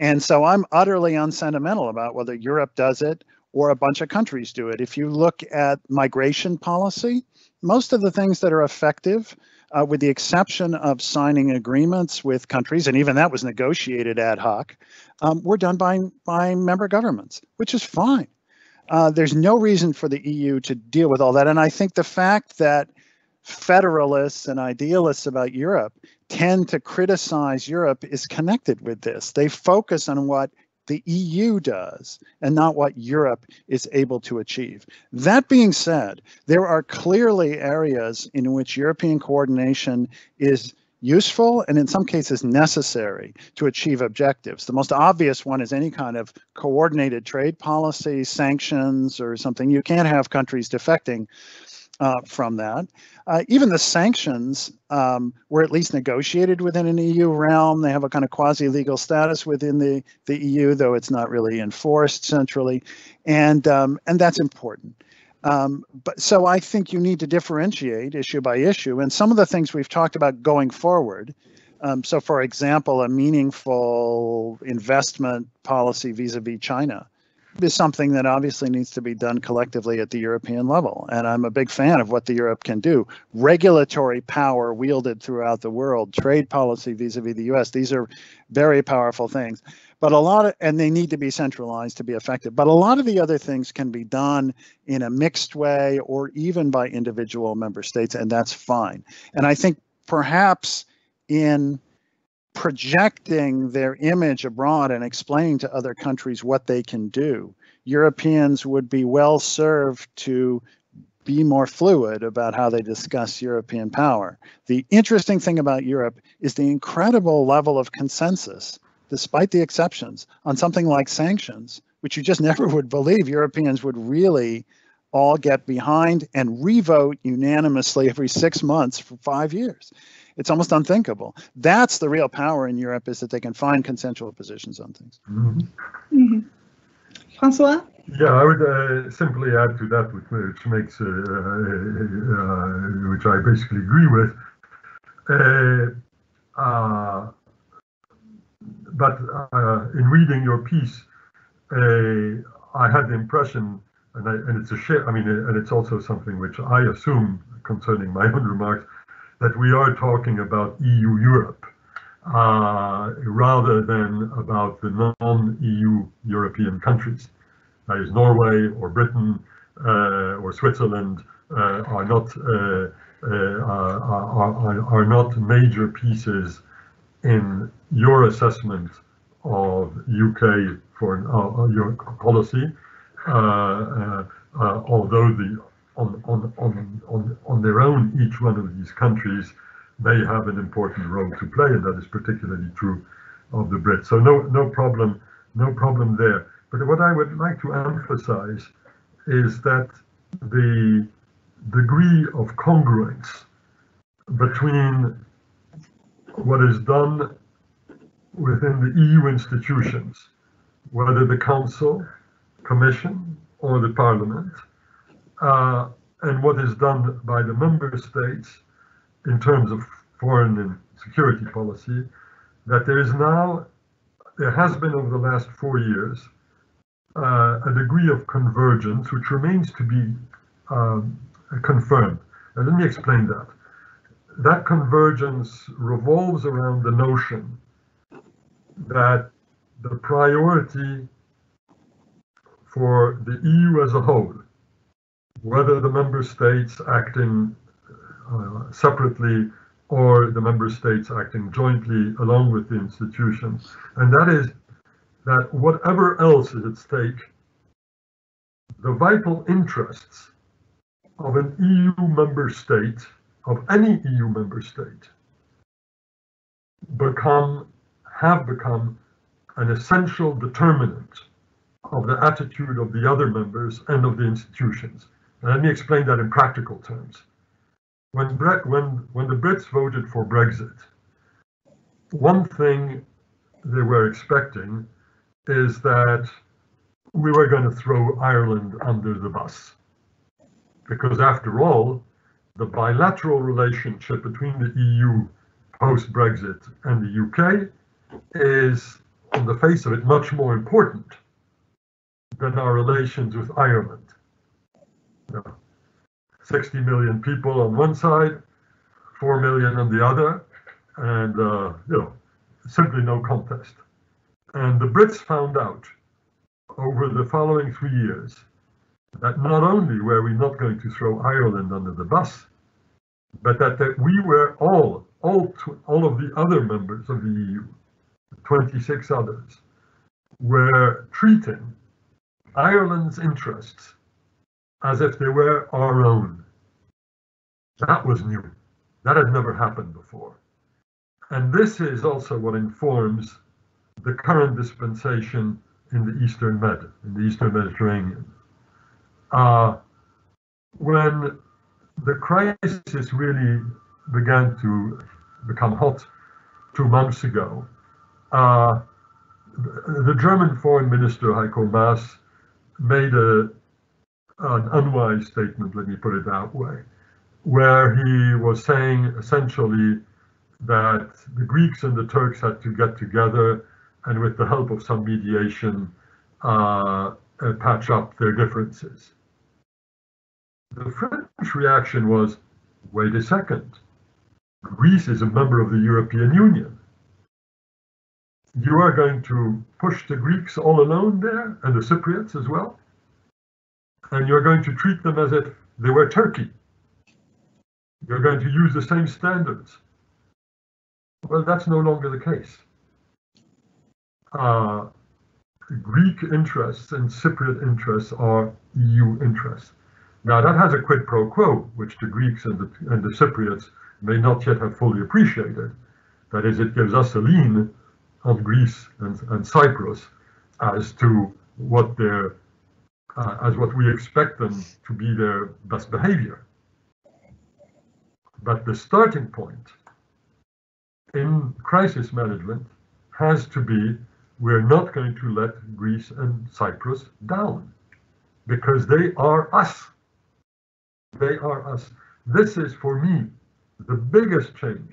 And so I'm utterly unsentimental about whether Europe does it or a bunch of countries do it. If you look at migration policy, most of the things that are effective, uh, with the exception of signing agreements with countries, and even that was negotiated ad hoc, um, were done by, by member governments, which is fine. Uh, there's no reason for the E U to deal with all that. And I think the fact that federalists and idealists about Europe tend to criticize Europe is connected with this. They focus on what the E U does and not what Europe is able to achieve. That being said, there are clearly areas in which European coordination is useful and in some cases necessary to achieve objectives. The most obvious one is any kind of coordinated trade policy, sanctions or something. You can't have countries defecting Uh, from that. Uh, even the sanctions um, were at least negotiated within an E U realm. They have a kind of quasi-legal status within the, the E U, though it's not really enforced centrally. And, um, and that's important. Um, but so I think you need to differentiate issue by issue. And some of the things we've talked about going forward, um, so for example, a meaningful investment policy vis-a-vis China, is something that obviously needs to be done collectively at the European level. And I'm a big fan of what the Europe can do. Regulatory power wielded throughout the world, trade policy vis-a-vis the U S, these are very powerful things. But a lot of, and they need to be centralized to be effective, but a lot of the other things can be done in a mixed way or even by individual member states, and that's fine. And I think perhaps in projecting their image abroad and explaining to other countries what they can do, Europeans would be well served to be more fluid about how they discuss European power. The interesting thing about Europe is the incredible level of consensus, despite the exceptions, on something like sanctions, which you just never would believe Europeans would really all get behind and revote unanimously every six months for five years. It's almost unthinkable. That's the real power in Europe, is that they can find consensual positions on things. Mm-hmm. Mm-hmm. François? Yeah, I would uh, simply add to that, which makes, uh, uh, uh, which I basically agree with. Uh, uh, but uh, in reading your piece, uh, I had the impression, and, I, and it's a shame, I mean, and it's also something which I assume concerning my own remarks, that we are talking about E U Europe uh, rather than about the non-E U European countries. That is, Norway or Britain uh, or Switzerland uh, are not uh, uh, are, are, are not major pieces in your assessment of U K foreign uh, your policy. Uh, uh, uh, although the On, on, on, on their own, each one of these countries, they have an important role to play, and that is particularly true of the Brits. So no no problem, no problem there. But what I would like to emphasize is that the degree of congruence between what is done within the E U institutions, whether the Council, Commission, or the Parliament, uh, and what is done by the member states in terms of foreign and security policy, that there is now, there has been over the last four years, uh, a degree of convergence which remains to be um, confirmed. Now, let me explain that. That convergence revolves around the notion that the priority for the E U as a whole, whether the member states acting uh, separately or the member states acting jointly along with the institutions, and that is that whatever else is at stake, the vital interests of an E U member state, of any E U member state, become have become an essential determinant of the attitude of the other members and of the institutions. And let me explain that in practical terms. When, Bre when, when the Brits voted for Brexit, one thing they were expecting is that we were going to throw Ireland under the bus. Because after all, the bilateral relationship between the E U post-Brexit and the U K is, on the face of it, much more important than our relations with Ireland. Now, sixty million people on one side, four million on the other, and uh, you know, simply no contest. And the Brits found out over the following three years that not only were we not going to throw Ireland under the bus, but that, that we were all, all, all of the other members of the E U, twenty-six others, were treating Ireland's interests as if they were our own. That was new. That had never happened before. And this is also what informs the current dispensation in the Eastern Med, in the Eastern Mediterranean. Uh, when the crisis really began to become hot two months ago, uh, the German Foreign Minister Heiko Maas made a, an unwise statement, let me put it that way, where he was saying essentially that the Greeks and the Turks had to get together and with the help of some mediation uh, uh, patch up their differences. The French reaction was, wait a second, Greece is a member of the European Union. You are going to push the Greeks all alone there, and the Cypriots as well, and you're going to treat them as if they were Turkey. You're going to use the same standards. Well, that's no longer the case. Uh, Greek interests and Cypriot interests are E U interests. Now, that has a quid pro quo, which the Greeks and the, and the Cypriots may not yet have fully appreciated. That is, it gives us a lean on Greece and, and Cyprus as to what their, uh, as what we expect them to be their best behavior. But the starting point in crisis management has to be, we're not going to let Greece and Cyprus down because they are us. They are us. This is, for me, the biggest change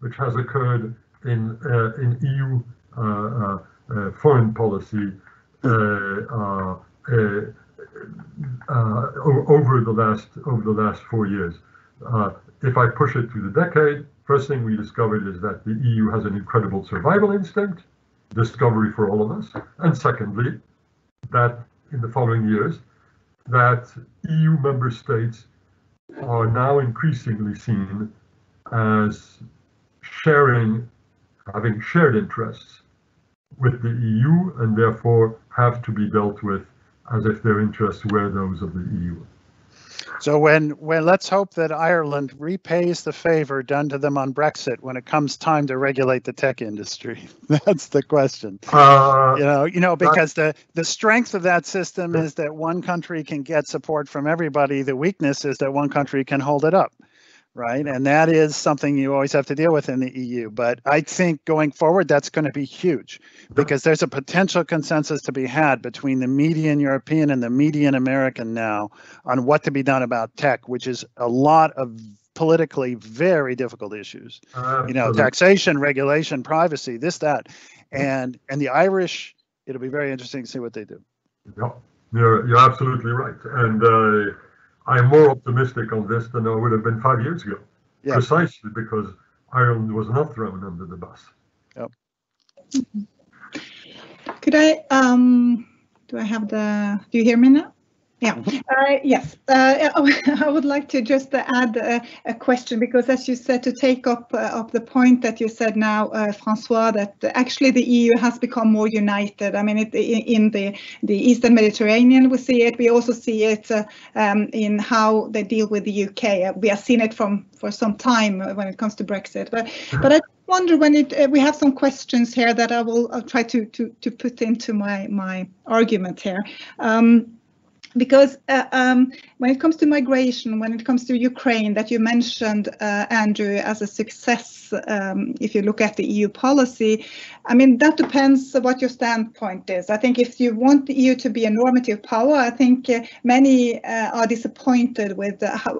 which has occurred in uh, in E U uh, uh, foreign policy uh, uh, uh, uh, over the last over the last four years. Uh, if I push it through the decade, first thing we discovered is that the E U has an incredible survival instinct, discovery for all of us, and secondly, that in the following years, that E U member states are now increasingly seen as sharing, having shared interests with the E U, and therefore have to be dealt with as if their interests were those of the E U. So when, when let's hope that Ireland repays the favor done to them on Brexit when it comes time to regulate the tech industry. That's the question. Uh, you know, you know, because the the strength of that system is that one country can get support from everybody. The weakness is that one country can hold it up. Right. And that is something you always have to deal with in the E U. But I think going forward, that's going to be huge because there's a potential consensus to be had between the median European and the median American now on what to be done about tech, which is a lot of politically very difficult issues, uh, you know, absolutely. Taxation, regulation, privacy, this, that. And and the Irish, it'll be very interesting to see what they do. Yeah, you're, you're absolutely right. And uh, I'm more optimistic on this than I would have been five years ago, yeah. Precisely because Ireland was not thrown under the bus. Yep. Could I, um, do I have the, do you hear me now? Yeah, uh, yes, uh, I would like to just add a, a question because as you said, to take up, uh, up the point that you said now, uh, Francois, that actually the E U has become more united. I mean, it, in the, the Eastern Mediterranean, we see it. We also see it uh, um, in how they deal with the U K. We have seen it from for some time when it comes to Brexit, but, but I wonder when it, uh, we have some questions here that I will I'll try to, to, to put into my, my argument here. Um, Because uh, um, when it comes to migration, when it comes to Ukraine that you mentioned, uh, Andrew, as a success, um, if you look at the E U policy, I mean, that depends on what your standpoint is. I think if you want the E U to be a normative power, I think uh, many uh, are disappointed with uh, how,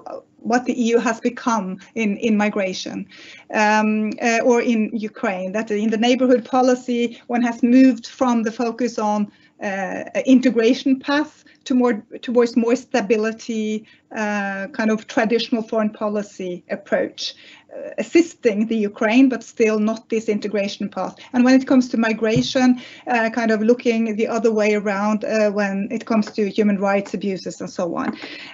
what the E U has become in, in migration um, uh, or in Ukraine, that in the neighborhood policy, one has moved from the focus on uh, integration path to more towards more stability, uh, kind of traditional foreign policy approach, uh, assisting the Ukraine, but still not this integration path. And when it comes to migration, uh, kind of looking the other way around uh, when it comes to human rights abuses and so on.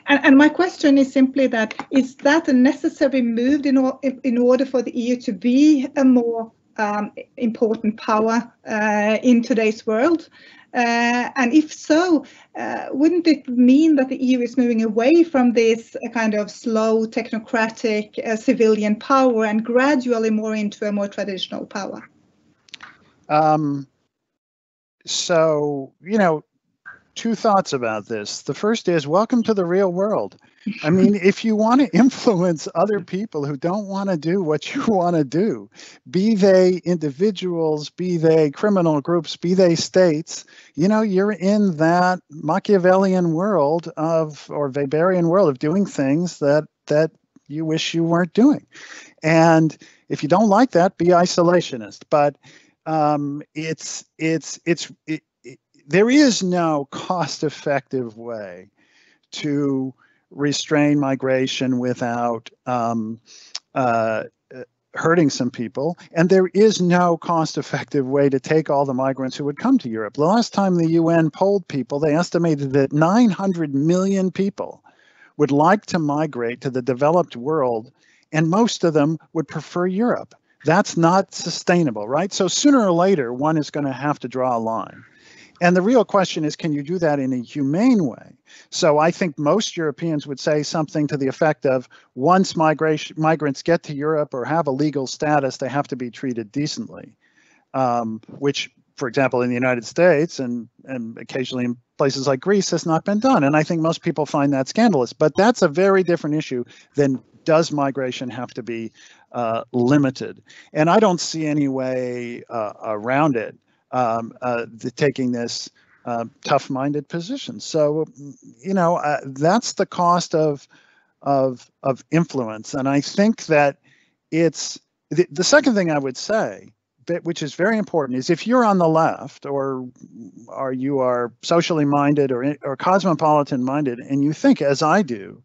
And, and my question is simply that, is that a necessary move in, or, in order for the E U to be a more um, important power uh, in today's world? Uh, and if so, uh, wouldn't it mean that the E U is moving away from this uh, kind of slow technocratic uh, civilian power and gradually more into a more traditional power? Um, so, you know, two thoughts about this. The first is welcome to the real world. I mean, if you want to influence other people who don't want to do what you want to do, be they individuals, be they criminal groups, be they states, you know, you're in that Machiavellian world of, or Weberian world of doing things that, that you wish you weren't doing. And if you don't like that, be isolationist. But um, it's, it's, it's, it, it, there is no cost-effective way to restrain migration without um, uh, hurting some people. And there is no cost-effective way to take all the migrants who would come to Europe. The last time the U N polled people, they estimated that nine hundred million people would like to migrate to the developed world, and most of them would prefer Europe. That's not sustainable, right? So sooner or later, one is going to have to draw a line. And the real question is, can you do that in a humane way? So I think most Europeans would say something to the effect of, once migration, migrants get to Europe or have a legal status, they have to be treated decently, um, which, for example, in the United States and, and occasionally in places like Greece has not been done. And I think most people find that scandalous, but that's a very different issue than does migration have to be uh, limited? And I don't see any way uh, around it. Um, uh, the, taking this uh, tough-minded position. So, you know, uh, that's the cost of, of, of influence. And I think that it's, the, the second thing I would say, that, which is very important, is if you're on the left or, or you are socially minded or, or cosmopolitan minded, and you think, as I do,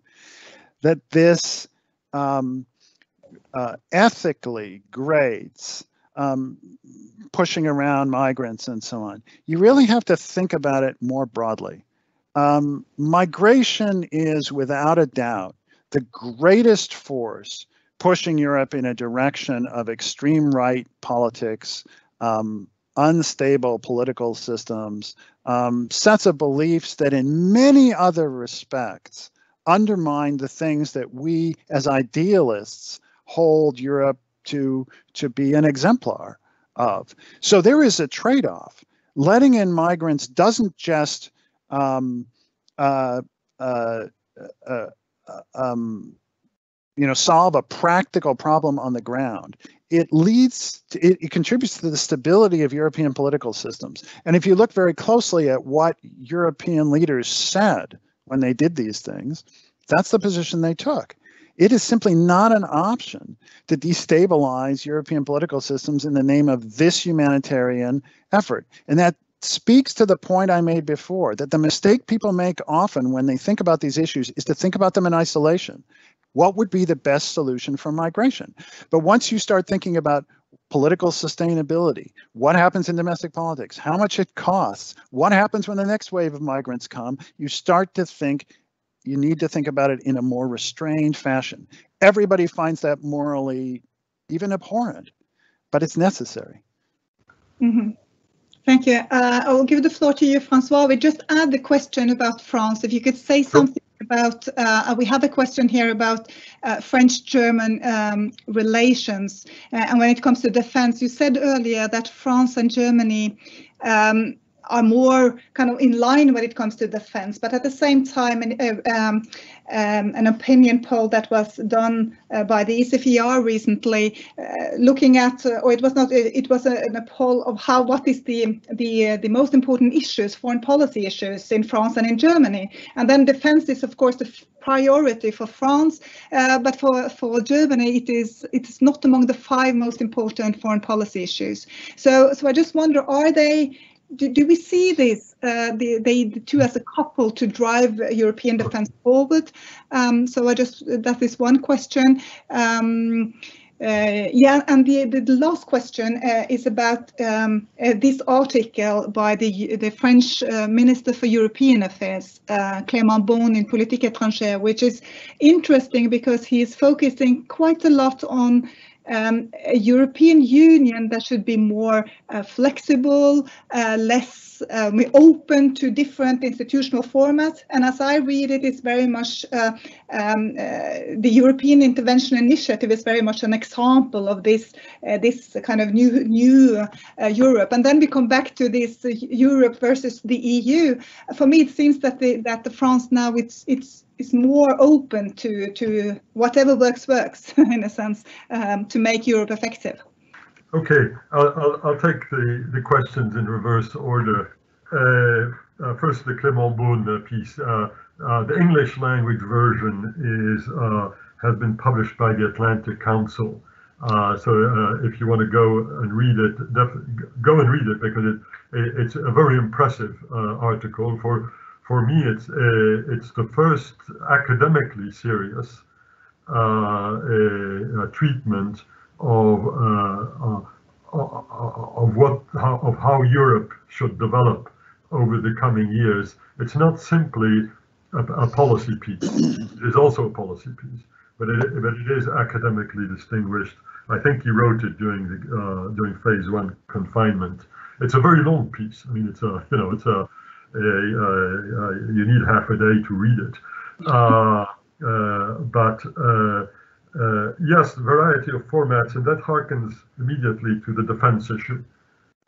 that this um, uh, ethically grades Um, pushing around migrants and so on. You really have to think about it more broadly. Um, migration is, without a doubt, the greatest force pushing Europe in a direction of extreme right politics, um, unstable political systems, um, sets of beliefs that in many other respects undermine the things that we as idealists hold Europe to to be an exemplar of. So there is a trade-off. Letting in migrants doesn't just um, uh, uh, uh, uh, um, you know, solve a practical problem on the ground. It leads to, it, it contributes to the stability of European political systems. And if you look very closely at what European leaders said when they did these things, that's the position they took. It is simply not an option to destabilize European political systems in the name of this humanitarian effort. And that speaks to the point I made before, that the mistake people make often when they think about these issues is to think about them in isolation. What would be the best solution for migration? But once you start thinking about political sustainability, what happens in domestic politics, how much it costs, what happens when the next wave of migrants come, you start to think, you need to think about it in a more restrained fashion. Everybody finds that morally even abhorrent, but it's necessary. Mm-hmm. Thank you. Uh, I will give the floor to you, Francois. We just had the question about France. If you could say something about, uh, we have a question here about uh, French-German um, relations. Uh, and when it comes to defense, you said earlier that France and Germany um, are more kind of in line when it comes to defense, but at the same time, an, uh, um, um, an opinion poll that was done uh, by the E C F E R recently, uh, looking at, uh, or it was not, it was a, a poll of how, what is the the uh, the most important issues, foreign policy issues in France and in Germany, and then defense is of course the priority for France, uh, but for for Germany it is it is not among the five most important foreign policy issues. So so I just wonder, are they? Do, do we see this, uh, the, the, the two as a couple to drive European defence forward? Um, so I just, that is one question. Um, uh, yeah, and the, the last question uh, is about um, uh, this article by the, the French uh, Minister for European Affairs, uh, Clément Beaune, in Politique étrangère, which is interesting because he is focusing quite a lot on Um, a European Union that should be more uh, flexible, uh, less um, open to different institutional formats. And as I read it, it's very much uh, um, uh, the European Intervention Initiative is very much an example of this uh, this kind of new new uh, Europe. And then we come back to this uh, Europe versus the E U. For me, it seems that the that the France now it's it's is more open to, to whatever works, works, in a sense, um, to make Europe effective. Okay, I'll, I'll, I'll take the, the questions in reverse order. Uh, uh, first, the Clément Beaune piece. Uh, uh, the English language version is uh, has been published by the Atlantic Council. Uh, so uh, if you want to go and read it, go and read it, because it, it, it's a very impressive uh, article. For For me, it's uh, it's the first academically serious uh, uh, treatment of uh, uh, of what how, of how Europe should develop over the coming years. It's not simply a, a policy piece; it is also a policy piece, but it, but it is academically distinguished. I think he wrote it during the uh, during phase one confinement. It's a very long piece. I mean, it's a you know it's a Uh, uh, you need half a day to read it, uh, uh, but uh, uh, yes, variety of formats, and that harkens immediately to the defense issue.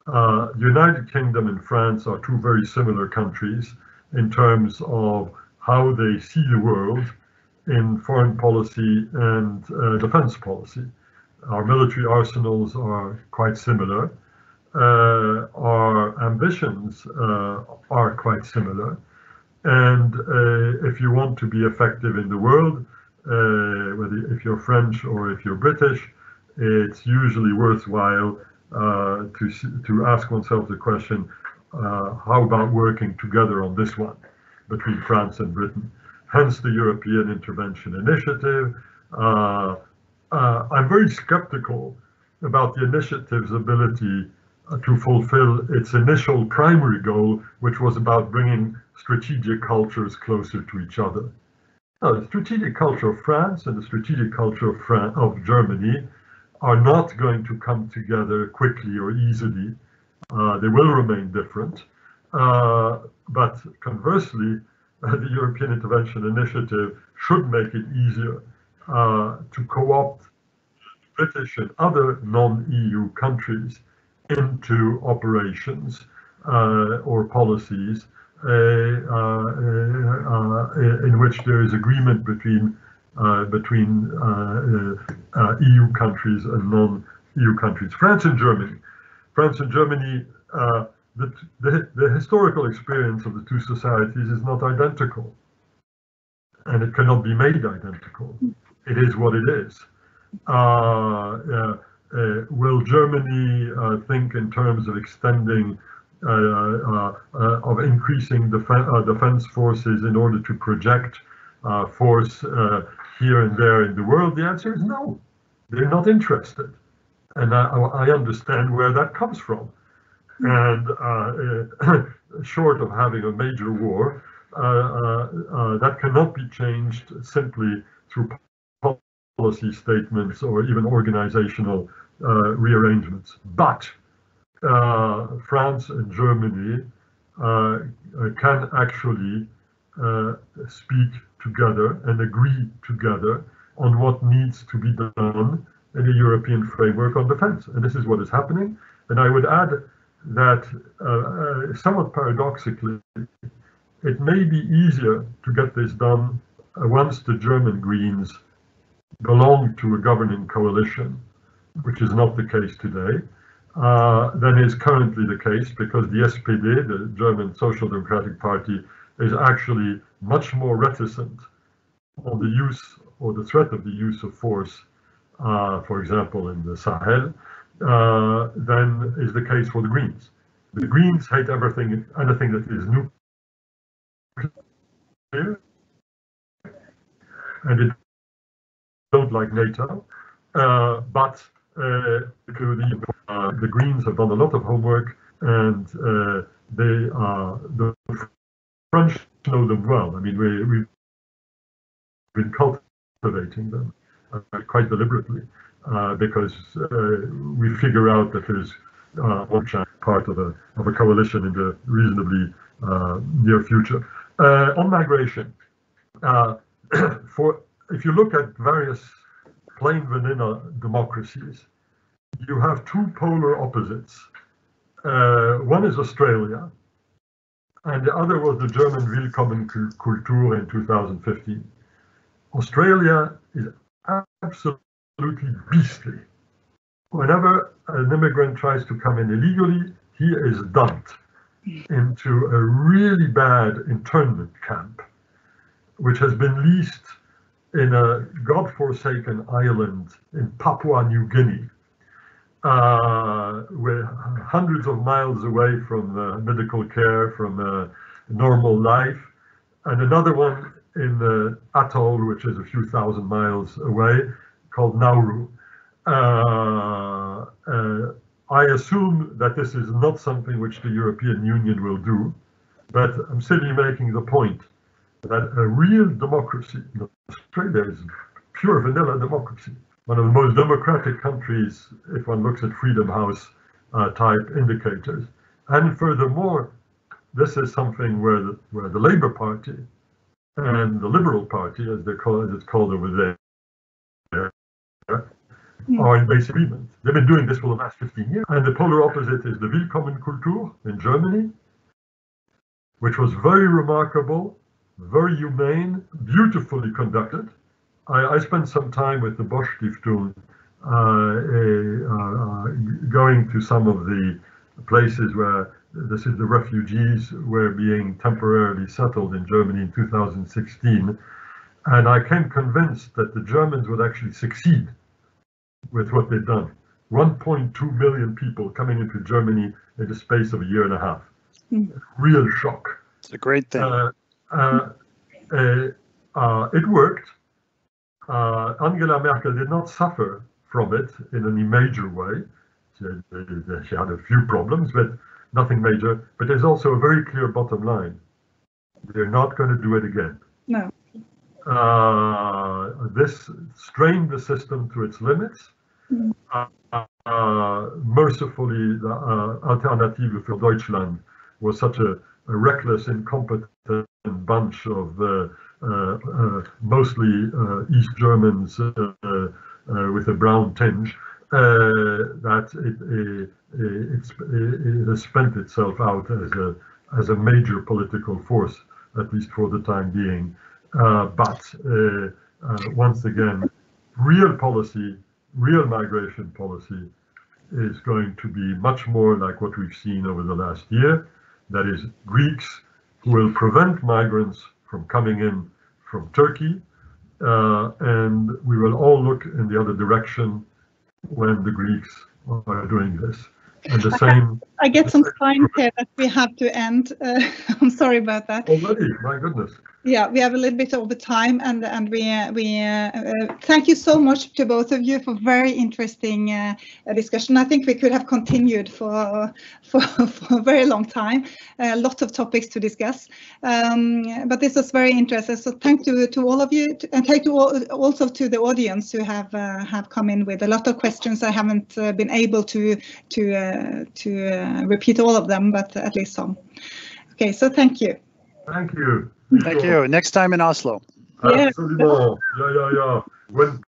Uh, the United Kingdom and France are two very similar countries in terms of how they see the world in foreign policy and uh, defense policy. Our military arsenals are quite similar. Uh, our ambitions uh, are quite similar, and uh, if you want to be effective in the world, uh, whether if you're French or if you're British, it's usually worthwhile uh, to to ask oneself the question: uh, how about working together on this one between France and Britain? Hence the European Intervention Initiative. Uh, uh, I'm very skeptical about the initiative's ability to fulfill its initial primary goal, which was about bringing strategic cultures closer to each other. Now, the strategic culture of France and the strategic culture of, Fran of Germany are not going to come together quickly or easily. Uh, they will remain different. Uh, but conversely, uh, the European Intervention Initiative should make it easier uh, to co-opt British and other non-E U countries into operations uh, or policies uh, uh, uh, in which there is agreement between uh, between uh, uh, E U countries and non-E U countries. France and Germany, France and Germany. Uh, the, the, the historical experience of the two societies is not identical, and it cannot be made identical. It is what it is. Uh, uh, uh, will Germany uh, think in terms of extending, uh, uh, uh, of increasing def uh, defense forces in order to project uh, force uh, here and there in the world? The answer is no. They're not interested. And I, I understand where that comes from. And uh, uh, short of having a major war, uh, uh, uh, that cannot be changed simply through policy statements or even organizational uh, rearrangements. But uh, France and Germany uh, can actually uh, speak together and agree together on what needs to be done in a European framework on defense. And this is what is happening. And I would add that uh, uh, somewhat paradoxically, it may be easier to get this done uh, once the German Greens belong to a governing coalition, which is not the case today, uh, than is currently the case, because the S P D, the German Social Democratic Party, is actually much more reticent on the use or the threat of the use of force, uh, for example, in the Sahel, uh, than is the case for the Greens. The Greens hate everything, anything that is nuclear, and it don't like NATO, uh, but uh, the, uh, the Greens have done a lot of homework, and uh, they are, the French know them well. I mean, we, we've been cultivating them uh, quite deliberately uh, because uh, we figure out that there's uh, one part of a, of a coalition in the reasonably uh, near future. Uh, on migration, uh, for if you look at various plain vanilla democracies, you have two polar opposites. Uh, one is Australia, and the other was the German Willkommenskultur in two thousand fifteen. Australia is absolutely beastly. Whenever an immigrant tries to come in illegally, he is dumped into a really bad internment camp, which has been leased in a godforsaken island in Papua New Guinea, uh, where hundreds of miles away from uh, medical care, from uh, normal life, and another one in the atoll, which is a few thousand miles away, called Nauru. Uh, uh, I assume that this is not something which the European Union will do, but I'm simply making the point that a real democracy, Australia is pure vanilla democracy, one of the most democratic countries if one looks at Freedom House uh, type indicators. And furthermore, this is something where the, where the Labour Party and the Liberal Party, as they're called, as it's called over there, yeah. are in basic agreement. They've been doing this for the last fifteen years. And the polar opposite is the Willkommenskultur in Germany, which was very remarkable, very humane, beautifully conducted. I, I spent some time with the Bosch Stiftung, uh, uh, going to some of the places where this is the refugees were being temporarily settled in Germany in two thousand sixteen. And I came convinced that the Germans would actually succeed with what they've done. one point two million people coming into Germany in the space of a year and a half. Mm. Real shock. It's a great thing. Uh, Uh, uh, uh, it worked. Uh, Angela Merkel did not suffer from it in any major way. She had, she had a few problems, but nothing major. But there's also a very clear bottom line. They're not going to do it again. No. Uh, this strained the system to its limits. Mm. Uh, uh, mercifully, the uh, Alternative für Deutschland was such a, a reckless, incompetent bunch of uh, uh, uh, mostly uh, East Germans uh, uh, with a brown tinge, uh, that it, it, it, it has spent itself out as a, as a major political force, at least for the time being. Uh, but uh, uh, once again, real policy, real migration policy is going to be much more like what we've seen over the last year. That is, Greeks who will prevent migrants from coming in from Turkey, uh, and we will all look in the other direction when the Greeks are doing this. And the same. I get some signs here that we have to end. Uh, I'm sorry about that. Already, my goodness. Yeah, we have a little bit over time, and and we uh, we uh, uh, thank you so much to both of you for very interesting uh, discussion. I think we could have continued for for, for a very long time. A uh, lot of topics to discuss, um, but this was very interesting. So thank you to all of you, to, and thank you all, also to the audience who have uh, have come in with a lot of questions. I haven't uh, been able to to. Uh, Uh, to uh, repeat all of them, but at least some. Okay, so thank you. Thank you. Thank you. Next time in Oslo. Yeah. Absolutely. Yeah, yeah, yeah. When